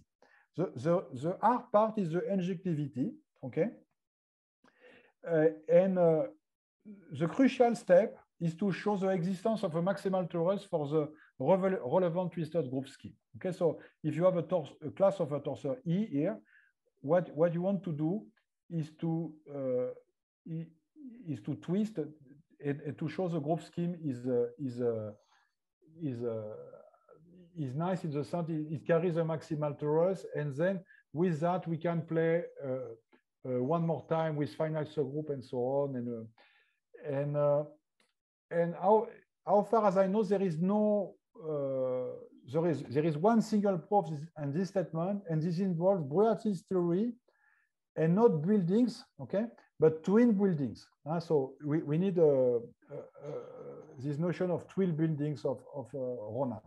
The the the hard part is the injectivity. Okay, uh, and uh, the crucial step is to show the existence of a maximal torus for the relevant twisted group scheme. Okay, so if you have a, tors a class of a torsor E here, what what you want to do is to uh, is to twist and, and to show the group scheme is uh, is uh, is uh, is nice in the sense it, it carries a maximal torus, and then with that we can play uh, uh, one more time with finite subgroup and so on, and uh, and uh, and how how far as I know there is no. Uh, there is there is one single proof in this statement, and this involves Bruhat-Tits theory, and not buildings, okay, but twin buildings. Uh, so we we need uh, uh, uh, this notion of twin buildings of of uh, Rona.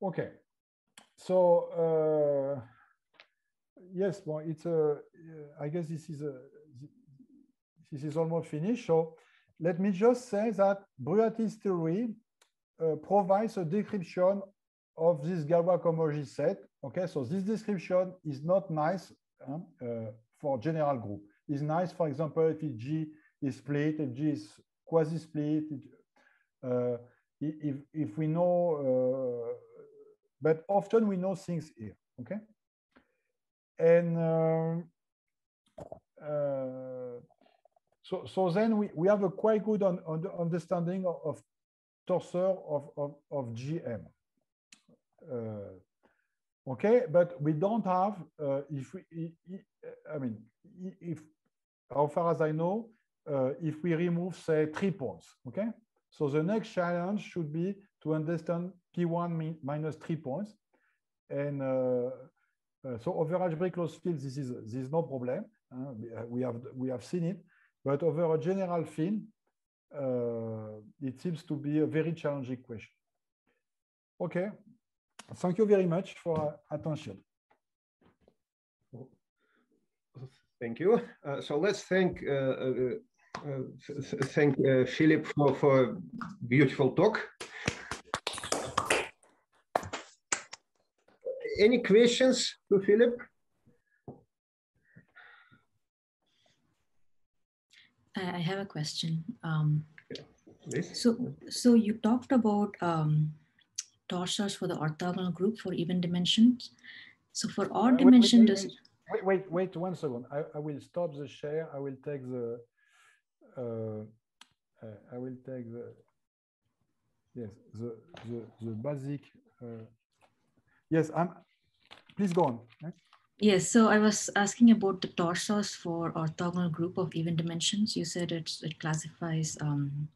Okay, so uh, yes, well, it's a. I guess this is a. This is almost finished. So let me just say that Bruhat-Tits theory. Uh, provides a description of this Galois cohomology set. Okay, so this description is not nice huh, uh, for general group. It's nice, for example, if G is split, if G is quasi-split, uh, if, if we know, uh, but often we know things here, okay? And um, uh, so, so then we, we have a quite good on, on understanding of, of torsor of, of, of G M. Uh, okay, but we don't have, uh, if we, I mean, if, how far as I know, uh, if we remove, say, three points, okay? So the next challenge should be to understand P one minus three points. And uh, Uh, so over algebraic closed field, this is this is no problem. Uh, we have we have seen it, but over a general field, uh, it seems to be a very challenging question. Okay, thank you very much for attention. Thank you. Uh, so let's thank uh, uh, uh, thank uh, Philippe for for a beautiful talk. Any questions to Philippe? I have a question. Um, yeah. So, so you talked about um, torsors for the orthogonal group for even dimensions. So for odd uh, dimension, wait, does wait, wait, wait one second. I, I will stop the share. I will take the. Uh, uh, I will take the. Yes, the the the basic. Uh, Yes, I'm, please go on. Yes, so I was asking about the torsors for orthogonal group of even dimensions. You said it's, it classifies um,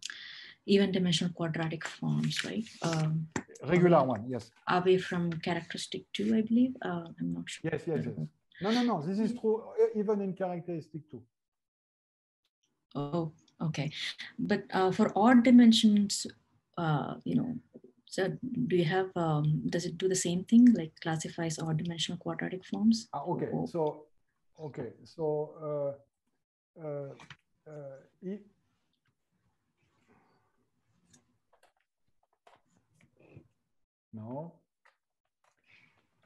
even dimensional quadratic forms, right? Um, Regular one, yes. Away from characteristic two, I believe. Uh, I'm not sure. Yes, yes, yes. No, no, no, this is true even in characteristic two. Oh, okay. But uh, for odd dimensions, uh, you know, so do you have, um, does it do the same thing, like classifies odd dimensional quadratic forms? Ah, okay, or, so, okay, so, uh, uh, uh, it, no,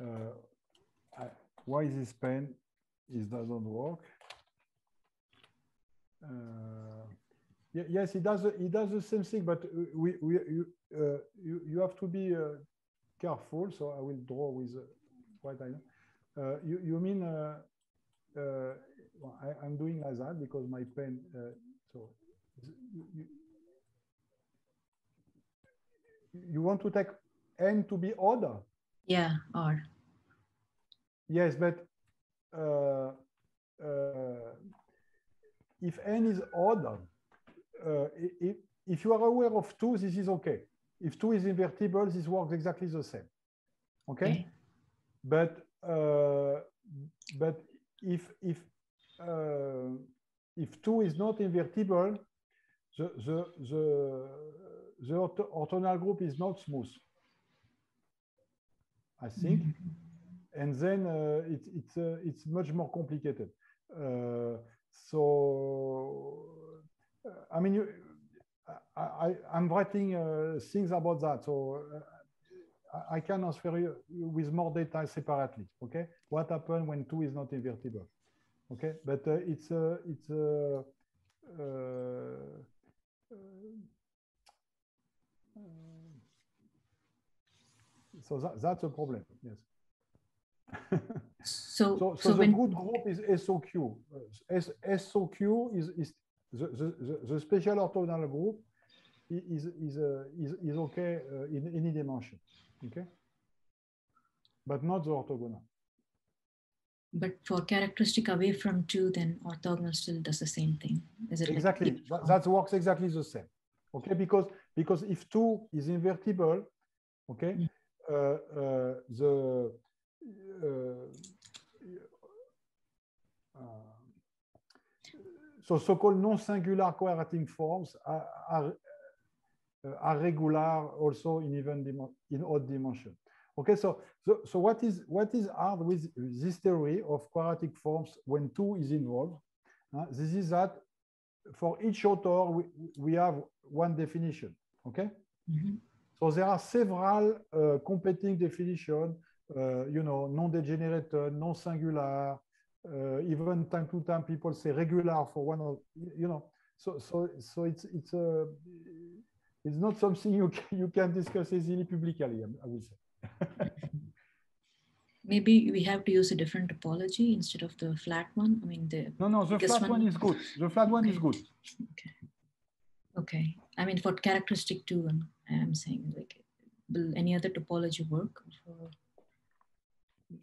uh, I, why is this pen, it doesn't work? Uh, Yes, it does. It does the same thing, but we, we you, uh, you you have to be uh, careful. So I will draw with uh, what I know. Uh, you you mean uh, uh, I, I'm doing like that because my pen. Uh, so you, you want to take n to be odd? Yeah, odd. Yes, but uh, uh, if n is odd. Uh, if, if you are aware of two, this is okay. If two is invertible, this works exactly the same. Okay, okay. but uh, but if if uh, if two is not invertible, the the the the orthogonal group is not smooth. I think, and then uh, it, it's uh, it's much more complicated. Uh, so. I mean, you, I, I, I'm writing uh, things about that, so uh, I, I can answer you with more data separately. Okay, what happens when two is not invertible? Okay, but uh, it's uh, it's uh, uh, uh, so that, that's a problem. Yes. So, so, so, so the when... good group is S O Q. S O Q is is. The, the, the special orthogonal group is is uh, is, is okay uh, in any dimension, okay, but not the orthogonal. But for characteristic away from two, then orthogonal still does the same thing. Is it exactly like that, that works exactly the same, okay? Because because if two is invertible, okay, mm-hmm. uh, uh, the uh, uh, So, so-called non-singular quadratic forms are, are, are regular also in even in odd dimension. Okay, so so, so what is what is hard with this theory of quadratic forms when two is involved? Uh, this is that for each author we, we have one definition. Okay, mm-hmm. So there are several uh, competing definitions. Uh, you know, non-degenerated, non-singular. Uh, even time to time, people say regular for one of you know. So so so it's it's a uh, it's not something you can, you can discuss easily publicly. I would say. Maybe we have to use a different topology instead of the flat one. I mean the no no the flat one... one is good. The flat one okay. is good. Okay. Okay. I mean for characteristic two, I'm, I'm saying like will any other topology work? For...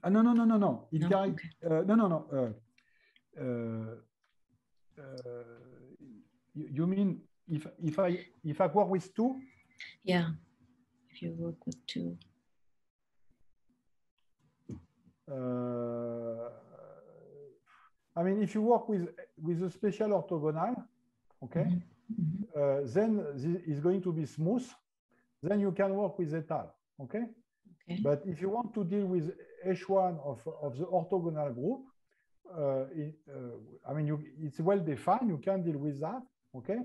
Uh, no, no, no, no, no. It no? Okay. Uh, no, no, no. Uh, uh, uh, you, you mean if if I if I work with two? Yeah. If you work with two. Uh, I mean, if you work with with a special orthogonal, okay, uh, then this is going to be smooth. Then you can work with zeta, okay? Okay. But if you want to deal with H one of of the orthogonal group, uh, it, uh, I mean, you, it's well defined. You can deal with that, okay?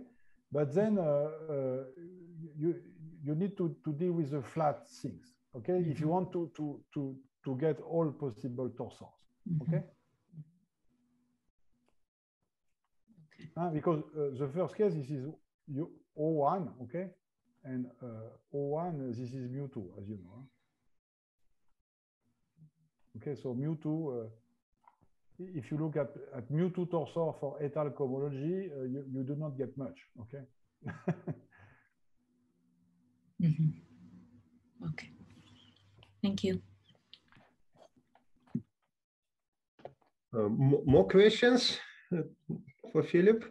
But then uh, uh, you you need to to deal with the flat things, okay? Mm-hmm. If you want to to to to get all possible torsors, okay? Mm-hmm. Uh, because uh, the first case, this is you O one, okay, and uh, O one, this is mu two, as you know. Huh? Okay, so mu two, uh, if you look at, at mu two torsor for etal cohomology, uh, you, you do not get much, okay? Mm-hmm. Okay, thank you. Uh, more questions? For Philippe?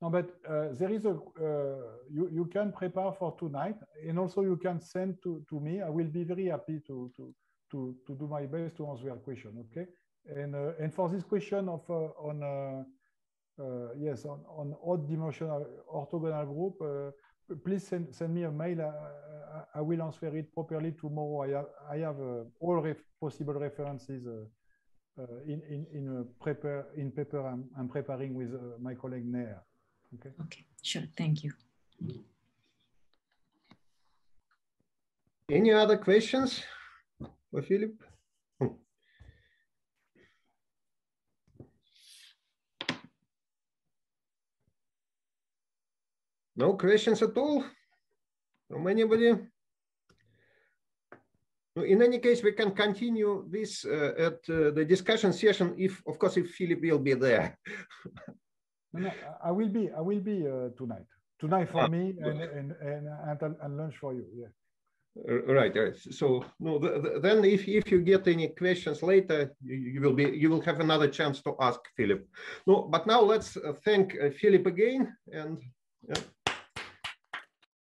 No, but uh, there is a, uh, you, you can prepare for tonight, and also you can send to, to me. I will be very happy to, to, to, to do my best to answer your question, okay? And, uh, and for this question of uh, on, uh, Uh, yes, on, on odd dimensional orthogonal group, uh, please send, send me a mail. I, I, I will answer it properly tomorrow. I have, I have uh, all ref possible references uh, uh, in, in, in, prepare, in paper I'm, I'm preparing with uh, my colleague Nair. Okay? Okay, sure. Thank you. Any other questions for Philippe? No questions at all from anybody? In any case, we can continue this uh, at uh, the discussion session if, of course, if Philippe will be there. No, no, I will be, I will be uh, tonight. Tonight for ah. me and, and, and, and, and lunch for you, yeah. Right, right. So no, the, the, then if, if you get any questions later, you, you will be you will have another chance to ask Philippe. No, but now let's thank uh, Philippe again and